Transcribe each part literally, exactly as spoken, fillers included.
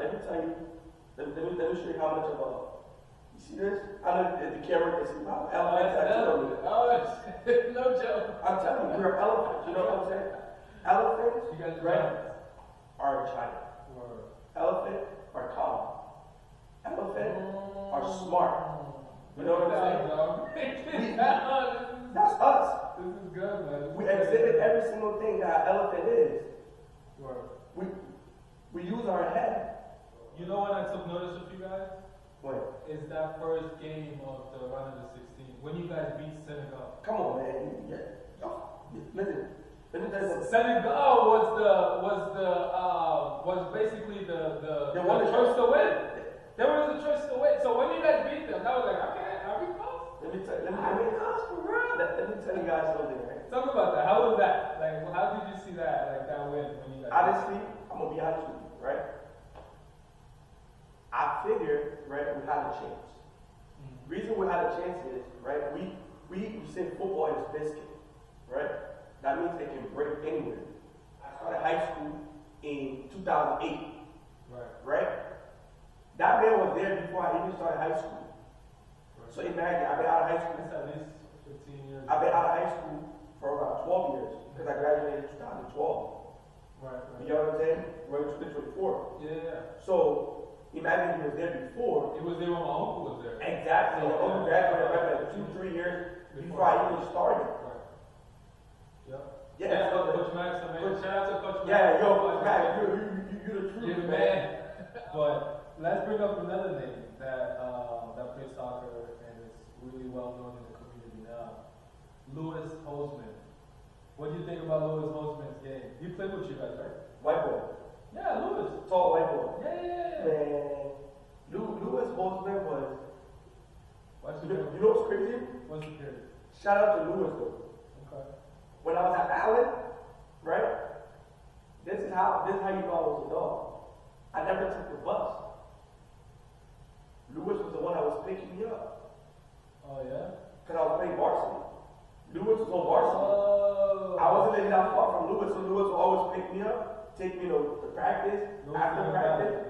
Let me tell you. Let me, let me, let me show you how much of a. You see this? I know the camera can see my elephants. I tell you. Oh, no joke. I'm telling you, we're elephants. You know what I'm saying? Elephants, you guys right? Are China. Word. Elephant are calm. Elephant mm. are smart. You know what I'm saying? That's us. This is good, man. We exhibit every single thing that an elephant is. Word. We we use our head. You know what I took notice of you guys? What? It's that first game of the round of the sixteen. When you guys beat Senegal. Come on, man. Yeah. Oh, listen. Senegal was the was the uh, was basically the the, the, the choice to win. There was a choice to win. So when you guys beat them, I was like, okay, are we close? Let me tell you, are we close for real? Let me tell you guys something. Right? Talk about that. How was that? Like, how did you see that? Like that win when you guys? Honestly, I'm gonna be honest with you, right? I figured, right, we had a chance. Mm-hmm. Reason we had a chance is, right, we we say football is biscuit, right? That means they can break anywhere. I started high school in two thousand eight, right? right? That man was there before I even started high school. Right. So imagine, I've been out of high school. That's at least fifteen years. I've been out of high school for about twelve years because I graduated in two thousand twelve. Right, right. You know what I'm saying? Right, we split with four. Yeah. So imagine he was there before. It was there when my uncle was there. Exactly. My uncle graduated like two, three years before, before I even started. Yeah, yeah, Coach Max, the man. Shout out to Coach Max. Yeah, yo, Coach Max, you're, you're, you're the truth, you're the man. But let's bring up another name that uh, that plays soccer and is really well known in the community now. Lewis Holzman. What do you think about Lewis Holzman's game? He played with you guys, right? White boy. Yeah, Lewis. Tall white boy. Yeah, yeah, yeah. Man, Lewis Holzman was. What's you, you know what's crazy? What's the crazy? Shout out to Lewis though. Okay. When I was at Allen, right? This is how this is how you know I was a dog. I never took the bus. Lewis was the one that was picking me up. Oh yeah? Because I was playing varsity. Lewis was on varsity. Oh. I wasn't even that far from Lewis, so Lewis would always pick me up, take me to, to practice, Lewis after practice.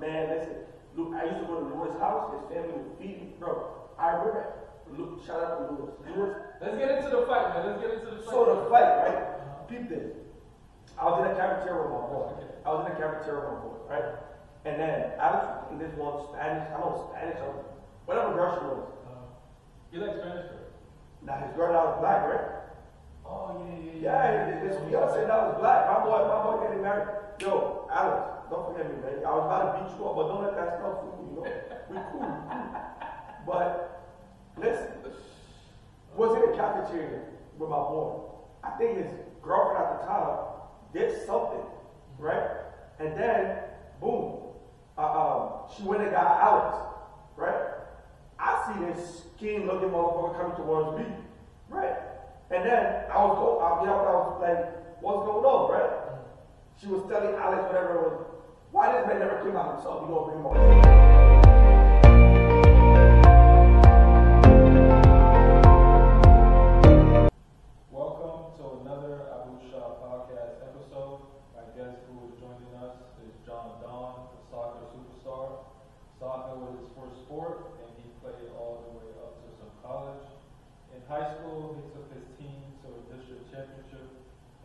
Man, listen, Luke, I used to go to Lewis' house, his family would feed me. Bro, I remember it. Luke, shout out to Lewis. Lewis. Let's get into the fight, man. Let's get into the fight. So the fight, right? Peep this. I was in the cafeteria with my boy. Okay. I was in the cafeteria with my boy, right? And then I was in this one Spanish. I don't know Spanish. I was, whatever Russian was. Uh, you like Spanish? Nah, his girl now was black, right? Oh yeah, yeah, yeah. Yeah, his fiance now was black. My boy, my boy getting married. Yo, Alex, don't forget me, man. I was about to beat you up, but don't let that stuff fool you. You know, we cool, but. Listen, was in the cafeteria with my boy. I think his girlfriend at the time did something, right? And then, boom, uh, um, she went and got Alex, right? I see this skin-looking motherfucker coming towards me, right? And then I was going, I, you know, I was like, what's going on, right? She was telling Alex whatever it was. Why this man never came out himself? You don't bring him up. Soccer was his first sport, and he played all the way up to some college. In high school, he took his team to a district championship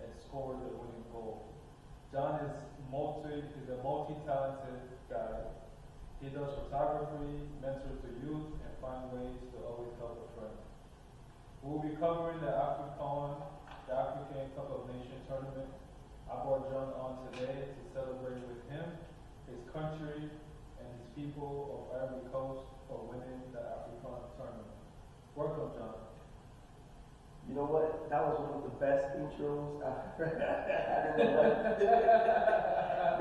and scored the winning goal. John is multi, is a multi-talented guy. He does photography, mentors the youth, and finds ways to always help a friend. We'll be covering the African, the African Cup of Nations tournament. I brought John on today to celebrate with him, his country, people of Ivory Coast for winning the African tournament. Welcome, John. You know what? That was one of the best intros I've ever had in my life.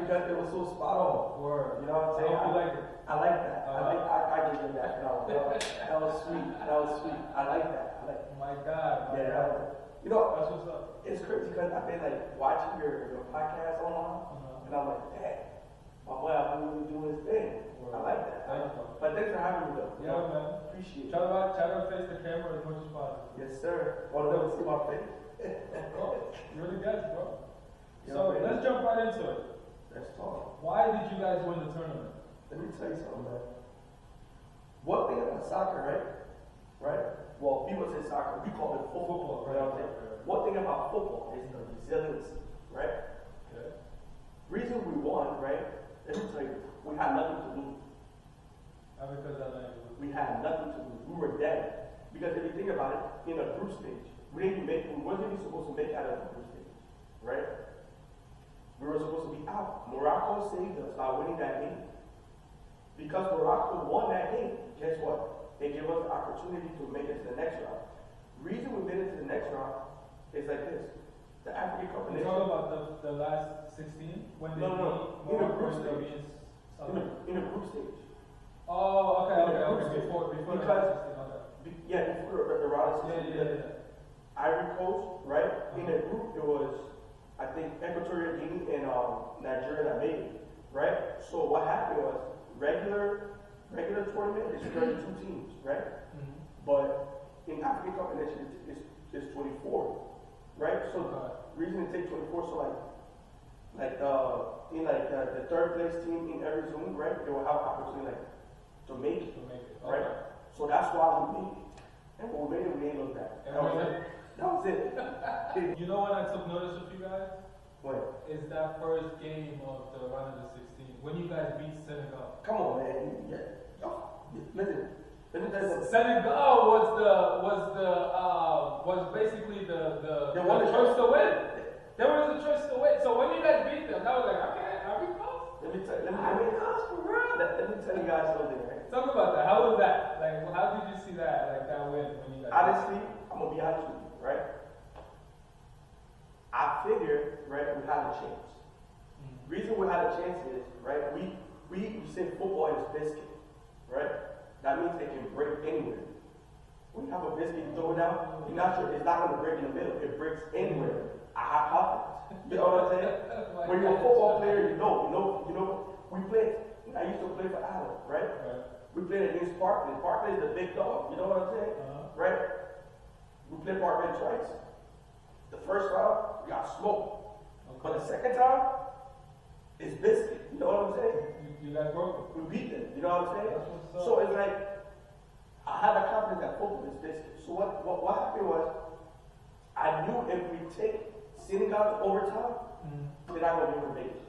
Because it was so spot on. Word. You know what I'm saying? I, I like it. I like that. Uh, I like I, I give you that. No, that, was, that was sweet. That was sweet. I like that. I like that. My God. My yeah. God. Was, you know, that's what's up. It's crazy because I've been like watching your, your podcast online, uh-huh. and I'm like, hey, my boy, I'm really doing his thing. I like that. Thank you. But thanks for having me, though. Yeah, yeah, man. Appreciate it. Try to, try to face the camera as much as possible. Yes, sir. Want to see my face? Of course. You really got it, bro. Yeah, so man. Let's jump right into it. That's hard. Why did you guys win the tournament? Let me tell you something, man. One thing about soccer, right? Right? Well, we would say soccer, we call it football, right? Right. Right. One thing about football is the resilience, right? Okay. Reason we won, right? Let me tell you, we had nothing to lose. Not because of that. We had nothing to lose. We were dead. Because if you think about it, in a group stage, we didn't make, we wasn't even supposed to make out of the group stage, right? We were supposed to be out. Morocco saved us by winning that game. Because Morocco won that game, guess what? They gave us the opportunity to make it to the next round. The reason we made it to the next round is like this. The African Cup of Nations. You're talking about the, the last sixteen? When they no, no, no. In a group stage. In a, in a group stage. Oh, okay, okay, okay. Before, before because, be, yeah, before the round of sixteen. Yeah, yeah, yeah. Ivory Coast, right? Uh -huh. In a group, it was, I think, Equatorial Guinea and um, Nigeria that made it, right? So what happened was, Regular, regular tournament is thirty-two teams, right? Mm-hmm. But in African Cup of Nations, it's, it's twenty-four, right? So the reason it takes twenty-four, so like, like uh, in like the, the third place team in every zone, right? They will have an opportunity like, to make it, to make it. Right? Okay. So that's why we made it, and when we made it, we made it back. That was it. That was it. You know when I took notice of you guys? What? It's that first game of the round of the sixteen. When you guys beat Senegal. Come on, man. Yeah. Oh, listen. Senegal was the was the uh, was basically the the, the, the choice to win. There was a choice to win. So when you guys beat them, I was like, okay, are we close? Let me tell you. Are we close for real? Let me tell you guys something. Right? Talk about that. How was that? Like, how did you see that? Like that win when you guys. Honestly, beat? I'm gonna be honest with you, right? I figured, right, we had a chance. Mm-hmm. Reason we had a chance is, right, we we say football is biscuit, right? That means it can break anywhere. When you have a biscuit, you throw it out, you're not sure, it's not going to break in the middle. It breaks anywhere. I have confidence. You know what I'm saying? When you're a football player, you know, you know, you know, we played, I used to play for Allen, right? right? We played against Parkland. Parkland is a big dog, you know what I'm saying? Uh-huh. Right? We played Parkland twice. The first round, we got smoked. Okay. But the second time, it's biscuit. You know what I'm saying? You, you guys broke it. We beat them. You know what I'm saying? What so it's like, I had a confidence that football is biscuit. So what, what, what happened was, I knew if we take Senegal to overtime, mm-hmm. then I would never make it.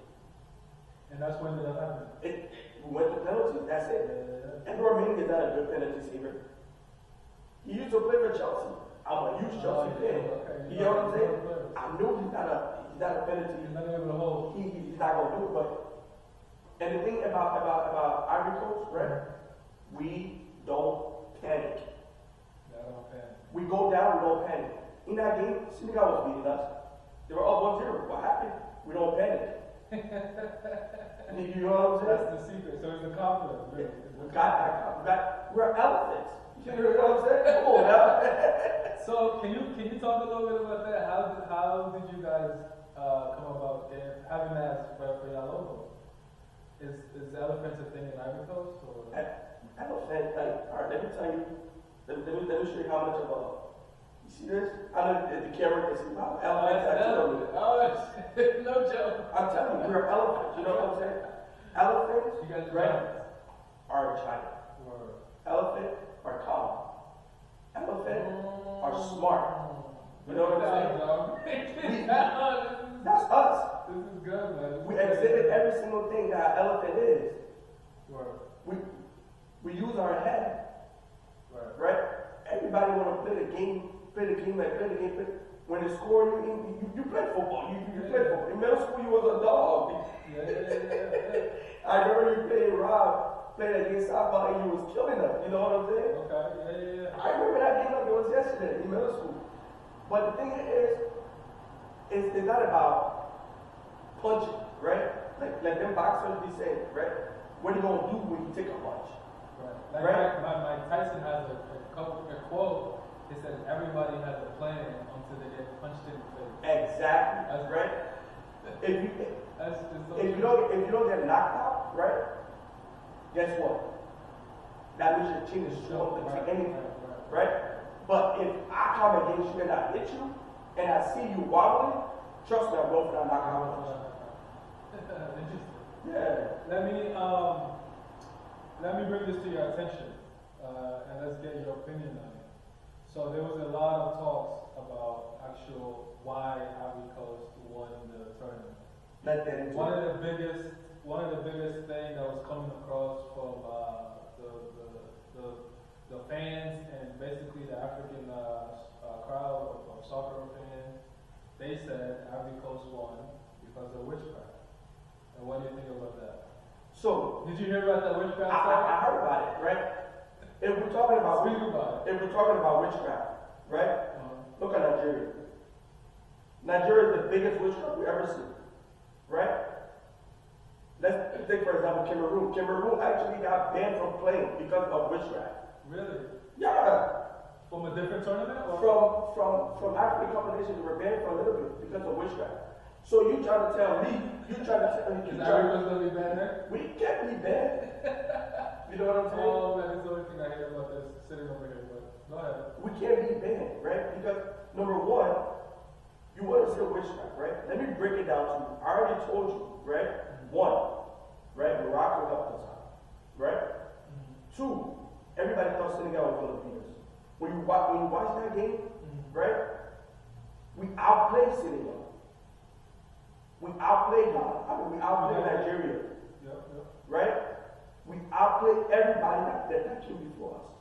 And that's when that happened. It, it went to penalties. That's it. Yeah. And Romania is not a good penalty saver. He used to play for Chelsea. I'm a huge Chelsea fan. You know what I'm saying? I knew he's not a he's not a penalty. He's not able to hold. He, he's not gonna do it. But and the thing about about about Ivory Coast, right? We don't panic. Yeah, don't panic. We go down, we don't panic. In that game, Senegal was beating us. They were up one zero. What happened? We don't panic. You know what I'm saying? That's the secret. So it's the confidence. Really. Yeah. We got that confidence. We're elephants. You know what I'm saying? Come on now. So can you can you talk a little bit about that? How did, how did you guys uh, come about there, having that for, for your logo? Is is the elephant a thing in Ivory Coast? Elephant, like, all right. Let me tell you. Let me let me, let me show you how much of a. You see this? I don't. The camera can see my elephant. Oh, it's no joke. I'm telling you, we're elephants. You know what I'm saying? Elephants. You guys right? Are China. Word. Elephant are calm. Elephant mm. are smart. You know what I'm saying? We, that's us. This is good, man. We exhibit every single thing that an elephant is. Right. We we use our head. Right. Right? Everybody wanna play the game, play the game, like play the game, play. When they score you you, you play football. You you, you play football. In middle school you was a dog. Yeah, yeah, yeah, yeah. I remember you played Rob. Played against softball and you was killing us, you know what I'm saying? Okay, yeah, yeah, yeah. I remember that game like it was yesterday in middle school. But the thing is, it's, it's not about punching, right? Like, like them boxers be saying, right? What are you gonna do when you take a punch? Right. Like right? My, my, my Tyson has a, a, couple, a quote. He says everybody has a plan until they get punched in the face. Exactly. That's right. If you That's just so if you don't if you don't get knocked out, right? Guess what? That means your chin is strong to take anything, right? But if I come against you and I hit you, and I see you wobbling, trust me, I'm going for that knockout punch. Yeah, let me um, let me bring this to your attention, uh, and let's get your opinion on it. So there was a lot of talks about actual why Ivory Coast won the tournament. That one of the biggest, one of the biggest thing that was coming across from uh, the, the the the fans and basically the African uh, uh, crowd of, of soccer fans, they said Ivory Coast won because of witchcraft. And what do you think about that? So, did you hear about that witchcraft? I, I heard about it, right? If we're talking about, Speak about it. If we're talking about witchcraft, right? Uh -huh. Look at Nigeria. Nigeria is the biggest witchcraft we've ever seen, right? Let's take, for example, Cameroon. Cameroon actually got banned from playing because of witchcraft. Really? Yeah. From a different tournament? Or? From from from African Cup of Nations, they were banned for a little bit because of witchcraft. So you trying to tell me, you trying to tell me you trying to be banned? We can't be banned. You know what I'm saying? Oh man, that's the only thing I hear about this sitting over here, but go ahead. We can't be banned, right? Because number one, you want to see a witchcraft, right? Let me break it down to you. I already told you, right? One, right? Morocco helped us out, right? Mm-hmm. Two, everybody thought Senegal was going to beat us. When you watch, when you watch that game, mm-hmm. right? We outplayed Senegal. We outplayed Ghana. I mean, we outplayed yeah. Nigeria. Yeah, yeah. Right? We outplayed everybody that, that came before us.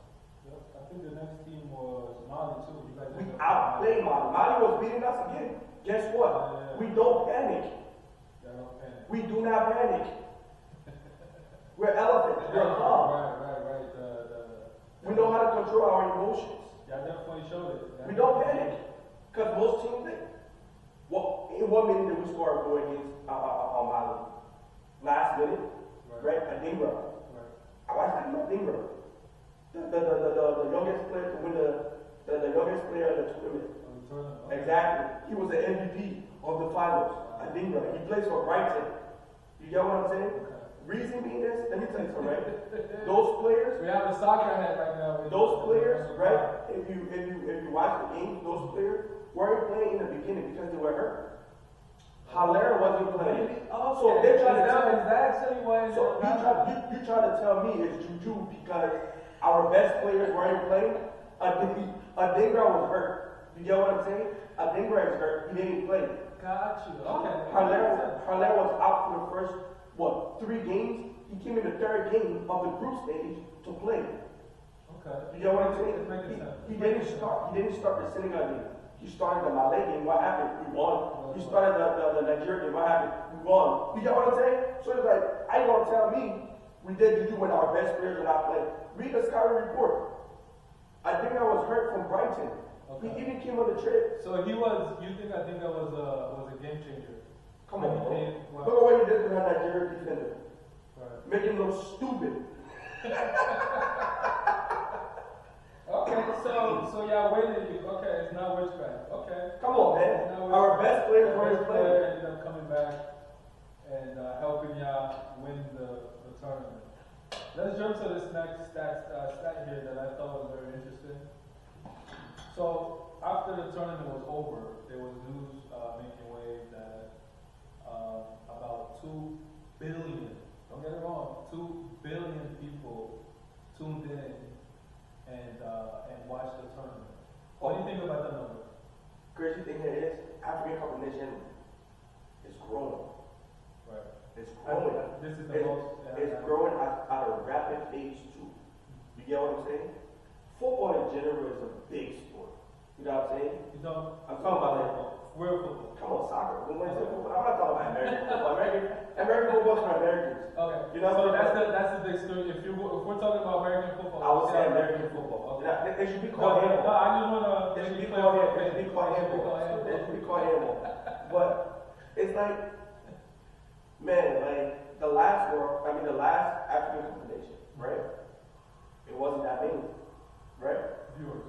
Yeah. I think the next team was Mali, too. You guys we outplayed Mali. Mali was beating us again. Guess what? Yeah, yeah, yeah. We don't panic. Yeah, don't panic. We do not panic. We're elephants. We're yeah, calm. Right, right, right. The, the, the, we know how to control our emotions. Yeah, definitely showed it. That we don't panic. Because most teams think. What, in what minute did we score a goal against uh, uh, uh, Mali? Last minute, right? Adingra. Right. I was talking about Adingra. The, the, the, the, the youngest player to win the, the, the youngest player of the tournament. Oh, exactly. He was the M V P of the finals. Wow. Adingra. He plays for Brighton. You get what I'm saying? Okay. Reason being this, let me tell you something, right? Those players. We have a soccer head right now. Those players, right? If you, if you, if you watch the game, those players weren't playing in the beginning because they were hurt. Halera wasn't playing. Oh, so yeah, they tried to tell me exactly why. So you try, you, you try to tell me it's juju because our best players weren't playing. Adingra was hurt. You get what I'm saying? Adingra was hurt. He didn't play. Got you. Okay. Halera, Halera was out for the first what three games. He came in the third game of the group stage to play. Okay. You get what I'm saying? He, he didn't start. He didn't start the Senegal game. You started the Mali game, what happened? We won. You started the, the, the Nigeria game, what happened? We won. You get what I'm saying? So it's like, I ain't gonna tell me we did you do when our best players are not playing. Read the scouting report. I think I was hurt from Brighton. Okay. He even came on the trip. So he was, you think I think that was a, was a game changer? Come on, bro. Look at what he did with our Nigeria defender. Right. Making them stupid. Okay, so so y'all waited. Okay, it's not witchcraft. Okay, come on, man. Our best players were his player ended up coming back and uh, helping y'all win the, the tournament. Let's jump to this next stat uh, stat here that I thought was very interesting. So after the tournament was over, there was news uh, making waves that uh, about two billion. Don't get it wrong. Two billion people tuned in and uh, and watch the tournament. What do you think about that number? Crazy thing here is African Cup of Nations is growing. Right. It's growing. This is the it's, most. Yeah, it's yeah. growing at, at a rapid pace too. You get what I'm saying? Football in general is a big sport. You know what I'm saying? You know, I'm talking about like real football. Come on, soccer. We're going to football. I'm not talking about American football. American, American football is for Americans. Okay. You know so what I'm that's the that's the big story. If you if we're talking about American football, I would say American football. It yeah, should be called no, handball. No, I just want to. It should be called handball. It should be called handball. It should be called handball. But it's like, man, like the last world. I mean, the last African competition, right? It wasn't that many, right? Viewers.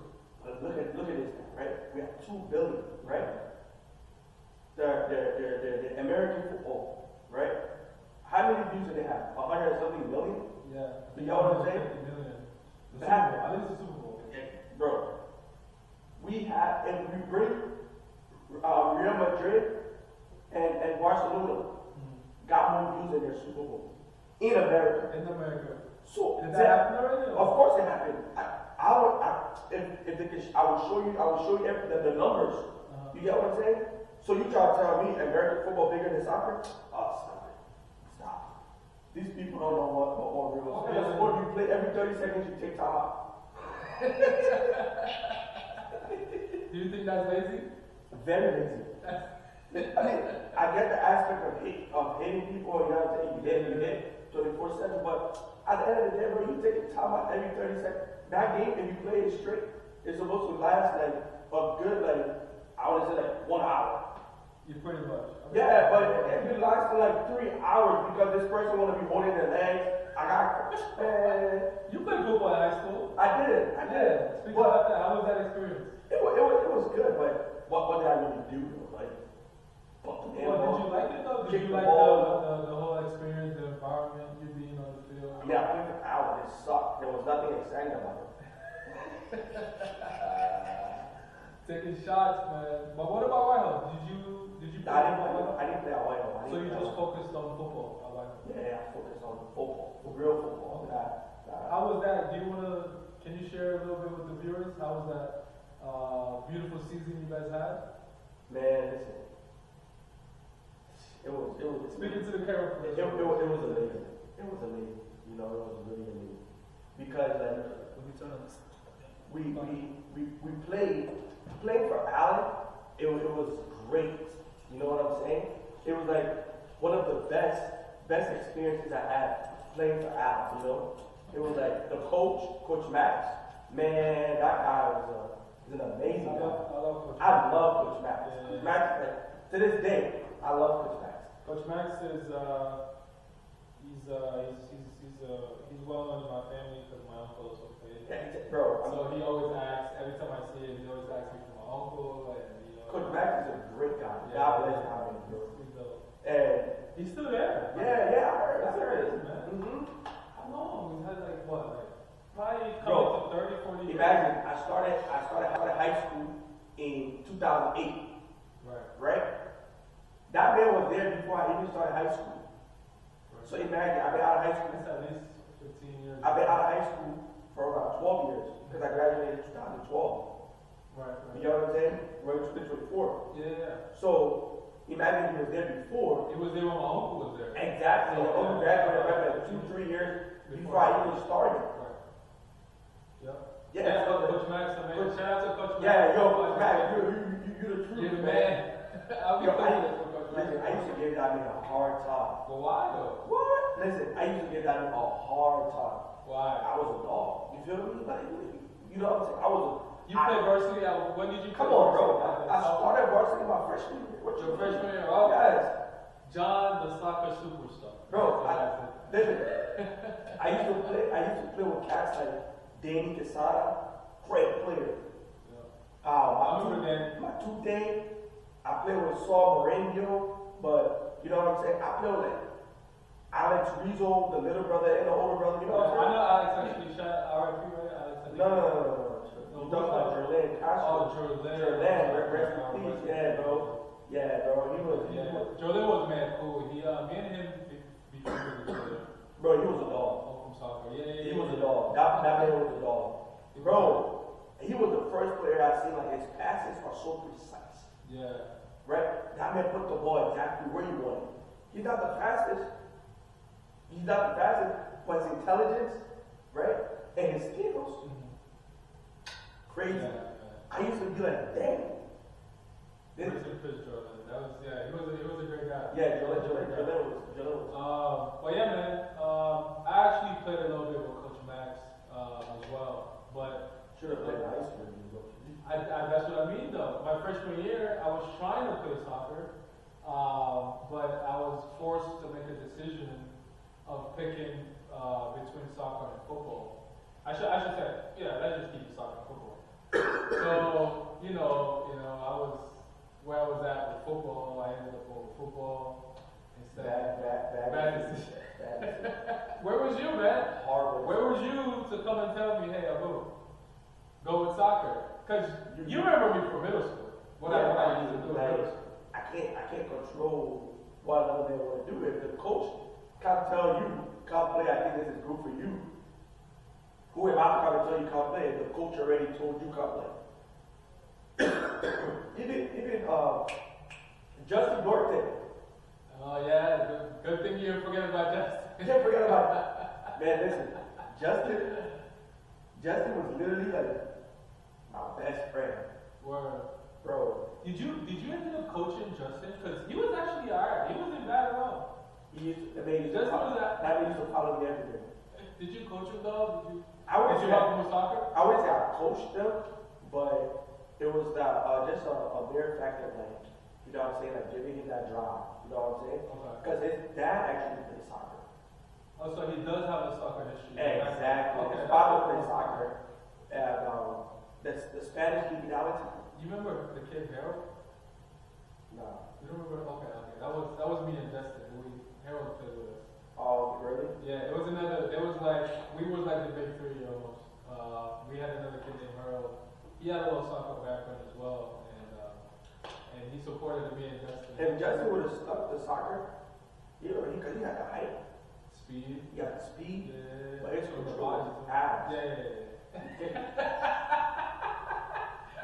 But look at look at this, right? We have two billion, right? The the the the, the American football, right? How many views do they have? A hundred and something million. Yeah. You know what I'm saying? The I think it's the Super Bowl. Bro, we have, and we bring uh, Real Madrid and, and Barcelona, mm-hmm. got more views than their Super Bowl in America. In America. So did that happen already? Of course it happened. I, I would, I, if, if they could, I would show you, I would show you every, the, the numbers. Uh-huh. You get what I'm saying? So you try to tell me American football bigger than soccer? Oh, stop it. Stop. These people don't know what football really is. Okay. Sport you play every thirty seconds, you take time out. Do you think that's lazy? Very lazy. I mean, I get the aspect of hate, of hating people, you know, you hate, you hate twenty-four seven, but at the end of the day, bro, you take time out every thirty seconds. That game, if you play it straight, it's supposed to last like a good, like, I would say like one hour. You pretty much. I mean, yeah, but if it lasts for like three hours because this person want to be holding their legs, I got man. You played football in high school. I did, I did. Speaking about that, how was that experience? It was, it was, it was good, but what, what did I really do though? Like. Well, did you like it though? Did you like the, the, the whole experience, the environment, you being on the field? I mean, I played for hours. It sucked. There was nothing exciting about it. Taking shots, man. But what about Whitehall? Did you did you play at Whitehall? I didn't play at Whitehall. So you just focused on football? Yeah, yeah, I focused on football, real football. Okay. Uh, How was that? Do you wanna? Can you share a little bit with the viewers? How was that uh, beautiful season you guys had? Man, listen. It was, it was, speaking to the camera. It, it, it, it was amazing. It was amazing. You know, it was really amazing. Because like, we, we, we, we played, played for Allen. It, it was great. You know what I'm saying? It was like one of the best, best experiences I had playing for Allen, you know? It was like the coach, Coach Max. Man, that guy was, a, was an amazing I guy. Love, I love Coach Max. I love Coach Max. Yeah. Coach Max, like, to this day, I love Coach Max. Coach Max is uh, he's, uh, he's he's he's uh, he's well known in my family because my uncle also played. Yeah, bro. So he always asks. Every time I see him, he always asks me for my uncle. And, you know, Coach Max is a great guy. Yeah, God bless him. And he's still there. Yeah, yeah, yeah, I heard. That's crazy, man. Mm-hmm. How long? He's had like what? Like probably coming to thirty, forty. Imagine, I started I started out of high school in two thousand eight. Right. Right. That man was there before I even started high school. Right. So imagine, I've been out of high school. That's at least fifteen years. I've been out of high school for about twelve years because I graduated in twenty twelve. Right, right. You know what I'm saying? We're in twenty twenty-four. Yeah, yeah. So imagine he was there before. It was there when my uncle was there. Exactly. My uncle graduated like two, three years before, before I even started. Right. Yeah. Yeah. yeah so Coach Max, I mean, shout out to Coach Max. Yeah, yo, Coach Max, you're, you're, you're, you're the truth, you're the man. man. I'll be honest. Listen, I used to give that man a hard time. But why though? What? Listen, I used to give that man a hard time. Why? I was a dog. You feel me? Like, you know what I'm saying? I was a... You I, played varsity? When did you play? Come on, bro. I, I started varsity my freshman year. What's your freshman year? Oh, guys. John, the soccer superstar. Bro, I, listen. I used to play. I used to play with cats like Danny Cassada. Great player. Yeah. Uh, my, two, my two days. I played with Saul Moreno, but you know what I'm saying? I played with like Alex Cruz, the little brother and the older brother. You know what I'm saying? I know Alex actually shot R F P, right? Alex, I think no, no, no, no, no. You talking about Jalen? Oh, Jalen. Jalen, yeah, bro. Yeah, bro. He was. Yeah. was Jalen was mad cool. He, uh, me and him became really good. Bro, he was a dog. Oh, from soccer. Yeah, yeah. He was a dog. That that man was a dog. Bro, he was the first player I've seen. Like his passes are so precise. Yeah. Right? That man put the ball exactly where you want it. He's not the fastest. He's not the fastest, but his intelligence, right? And his skills. Mm-hmm. Crazy. Yeah, yeah. I used to be like, dang. This is Chris Jordan. That was yeah, he was a he was a great guy. Yeah, Jordan Jordan Jordan was Jordan was um but yeah man, um I actually played a little bit with Coach Max uh, as well. But should have played high school. I, I, that's what I mean though. My freshman year, I was trying to play soccer, um, but I was forced to make a decision of picking uh, between soccer and football. I should, I should say, yeah, let's just keep soccer and football. So, you know, you know, I was where I was at with football. I ended up with football instead. Bad, bad, bad, bad decision. Bad decision. Where was you, man? Harvard. Where was you to come and tell me, hey, Abu, go with soccer? Because you remember me from middle school. What yeah, I, I used to do in middle school. I can't, I can't control whatever they want to do. If the coach can't tell you, can't play, I think this is good for you. Who am I going to tell you can't play if the coach already told you can't play? even even uh, Justin Norte. Oh yeah, good, good thing you forget about Justin. You can't forget about that. Man, listen, Justin, Justin was literally like my best friend. Word. Bro. Did you did you end up coaching Justin? Because he was actually alright. He wasn't bad at all. He used to, I mean, he used Justin was that. That used to follow me everywhere. Did you coach him though? Did you? I would did you help him with soccer? I wouldn't say I coached him, but it was that uh, just a, a mere fact of like, you know what I'm saying, like giving him that drive. You know what I'm saying? Because okay. His dad actually plays soccer. Oh, so he does have a soccer history. Exactly. Okay. His father plays soccer, and um, the the Spanish mentality. You remember the kid Harold? No. You don't remember? Okay, okay. That was that was me and Justin. We Harold played with us. Oh, really? Yeah. It was another. It was like we were like the big three almost. Uh, we had another kid named Harold. He had a little soccer background as well, and uh, and he supported me and Justin. If Justin would have stuck to soccer, you know, because he, he had the height, speed, he had the speed, yeah. But his control, his abs. Yeah, yeah, yeah.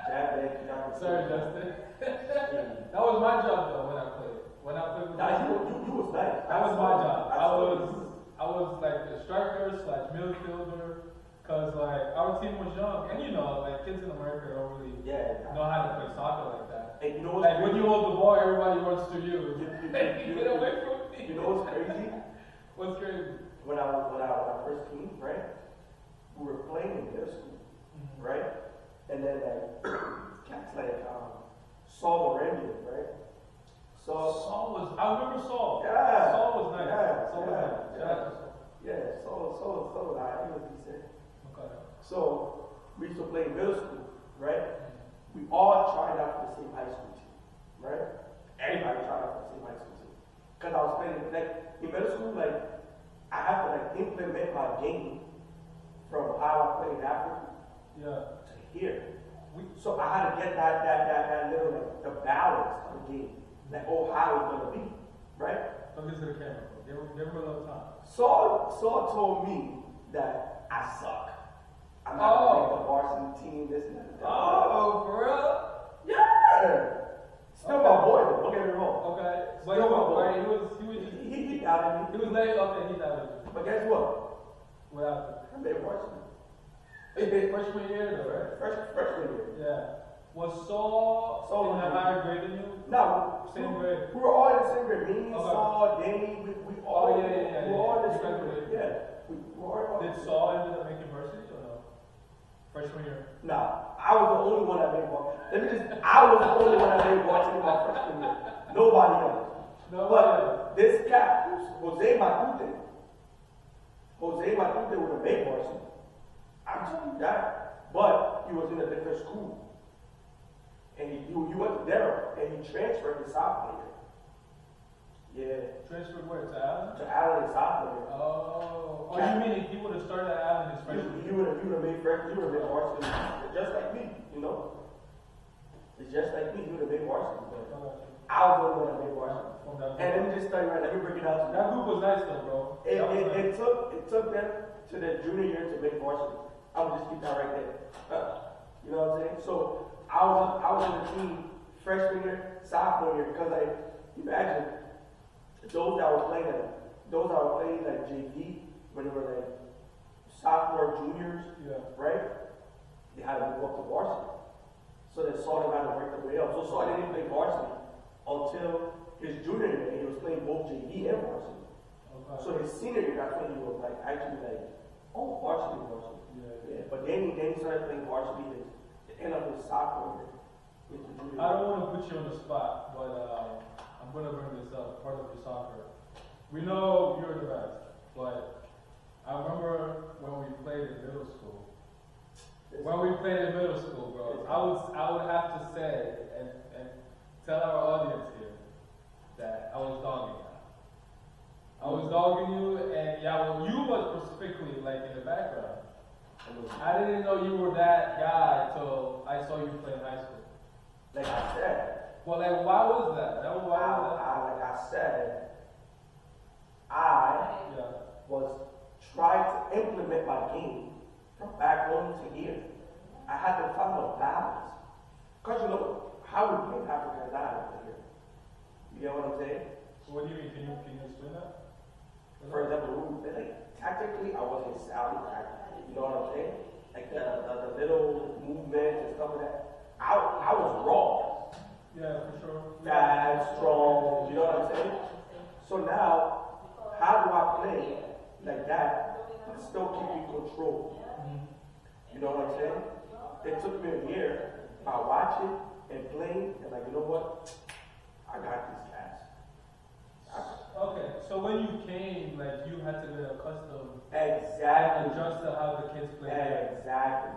Jab, leg, sorry, Justin. That was my job though when I played. When I played with nah, you, you, you was nice. That, that was, was my job. I, I was, I was like the striker slash midfielder. Cause like our team was young, and you know, like kids in America don't really yeah, yeah. know how to play soccer like that. And you know what's like crazy? When you hold the ball, everybody runs to you. you, you, you Get away from me. You know what's crazy? What's crazy? When I was when I was my first team, right? We were playing in middle school, mm-hmm. right? And then like cats like um, Saul Moreno, right? So Saul was I remember Saul. Yeah. Saul was nice. Yeah. Saul was yeah. nice. Yeah. Yeah. yeah. Saul Saul Saul I he was decent. So, we used to play middle school, right? We all tried out for the same high school team, right? Everybody tried out for the same high school team. Because I was playing, like, in middle school, like, I have to, like, implement my game from how I played in Africa yeah. to here. We, so, I had to get that, that, that, that little, like, the balance of the game. Like, oh, how it's going to be, right? Don't listen to the camera. Give them a little time. Saul, Saul told me that I suck. I'm not oh. the varsity team, this and that. Oh, for real? Yeah! Still okay. my boy, don't get me wrong. Okay. Still Wait, my boy. Right? He was, he was just, he, he, he doubted me. He was laying up and he doubted me. But guess what? What happened? I made varsity. Freshman year though, right? Freshman, freshman year. Yeah. Was Saul Saul in a higher grade than you? No. Same we, grade? We were all in the same grade. Me, okay. Saul, Danny, we, we all oh, yeah, yeah, yeah, we yeah. all in the same grade. Yeah. We, we all Did Saul end up making varsity? Freshman year? Nah, I was the only one that made varsity. Let me just, I was the only one that made varsity in my freshman year. Nobody else. Nobody but else. This cat, Jose Matute, Jose Matute would have made varsity. I'm telling you that. But he was in a different school. And he, he, he went to Darrow and he transferred to sophomore year. Yeah. Transferred where? To Allen? To Allen and sophomore. Oh. Oh, yeah. You mean if he would have started at Allen his freshman year? He would have, he would have made freshman, he would have made varsity. Just like me, you know? It's just like me, he would have made varsity. But I was the only one that made varsity. And let me just tell you right, let me break it out to you. That group was nice though, bro. It, it, nice. It, took, it took them to their junior year to make varsity. I would just keep that right there. You know what I'm saying? So, I was, I was in the team freshman year, sophomore year, because I, imagine, those that were playing like, those that were playing like J V when they were like sophomore juniors, yeah. right? They had to move up to varsity. So they saw them had to work their way up. So Saul didn't play varsity until his junior year, and he was playing both J V and varsity. Okay. So his senior year, that's when he was like actually like, oh, varsity, varsity. Yeah. yeah. But then he started playing varsity the end of his sophomore year. I don't want to put you on the spot, but. Uh... I'm going to bring this up, part of your soccer. We know you're the best, but I remember when we played in middle school. When we played in middle school, bro, I would, I would have to say and, and tell our audience here that I was dogging you. I was dogging you, and yeah, well, you was specifically like in the background. I didn't know you were that guy until I saw you play in high school. Like I said. But like, why was that? That was why I, was that? I, like I said, I yeah. was trying to implement my game from back home to here. I had to follow a balance. Because you know, how we play in Africa is not over here. You get what I'm saying? So what do you mean? Can you, can you explain that? For example, like, tactically, I wasn't sound tactically. You know what I'm saying? Like the, the, the little movements and stuff like that. I, I was raw. Yeah, for sure. Yeah, I'm strong, you know what I'm saying? So now, how do I play like that and still keep in control? You know what I'm saying? It took me a year by watching and playing and like, you know what? I got these guys. Okay, so when you came, like you had to get accustomed. Exactly. Adjust to how the kids play. Exactly.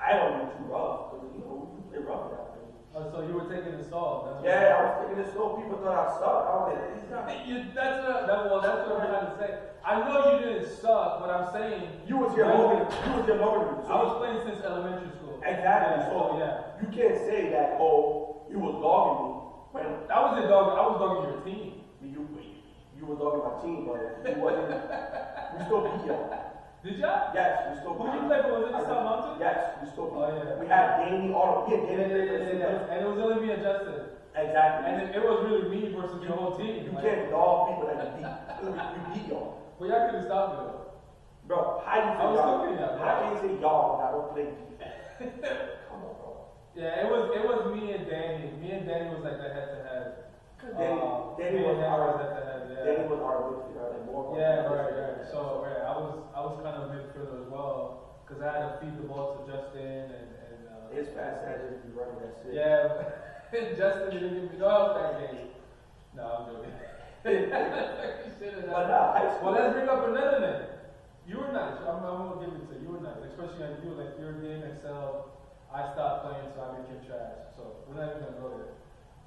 I don't want too rough, because you know, we play rough now. Oh, so you were taking this off. Yeah, I was taking this off. People thought I sucked. I was like, it's not. You, that's not that, well, that's what I'm trying to say. I know you didn't suck, but I'm saying you was your longer. You was your longer. So I was playing since elementary school. Exactly. Yeah, so yeah, you can't say that. Oh, you was dogging me. When I wasn't dogging. I was dogging your team. You, you were dogging my team, but you wasn't. We still beat y'all. Did y'all? Yes, we still. Who did you play for? Was it the South Mountain? Yes, we still. Oh yeah. We had Danny, all of we had Danny, yeah, yeah, yeah, yeah. And it was only me and Justin. Exactly. And it, it was really me versus your whole team. You like, can't dog people that you beat. You beat y'all. But y'all couldn't stop me though. Bro, how do you say y'all? How do you say y'all when I don't play defense? Come on, bro. Yeah, it was it was me and Danny. Me and Danny was like the head to head. Danny, um, Danny, Danny was our head to head. Yeah. Danny was our rookie. Yeah, right, right. So right, I was I was kind of midfielder as well because I had to feed the ball to Justin and and. Uh, His pass had to be running that shit. Yeah, Justin didn't even go out that game. No, I'm joking. But no, I, well, let's bring up another name. You were nice. I'm, I'm gonna give it to you. You were nice, especially like you like your game excel. I stopped playing, so I became trash. So we're not even gonna go there.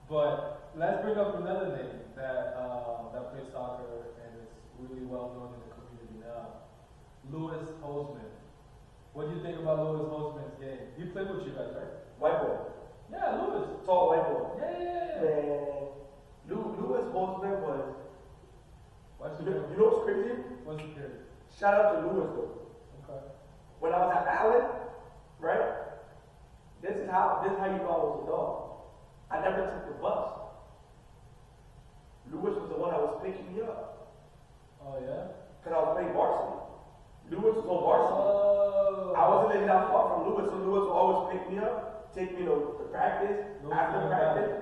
But let's bring up another name that uh, that plays soccer and is really well known in the community now. Lewis Holzman. What do you think about Lewis Holzman's game? You played with you guys, right? White boy. Yeah, Lewis. Tall white boy. Yeah, yeah, yeah. Man, Lew- Lewis Holzman was. What's the you, you know what's crazy? What's the crazy? Shout out to Lewis though. Okay. When I was at Allen, right? This is how this is how you know I was a dog. I never took the bus. Lewis was the one that was picking me up. Oh, yeah? Because I was playing varsity. Lewis was on varsity. Oh. I wasn't even that far from Lewis, so Lewis would always pick me up, take me to, to practice, Lewis after practice.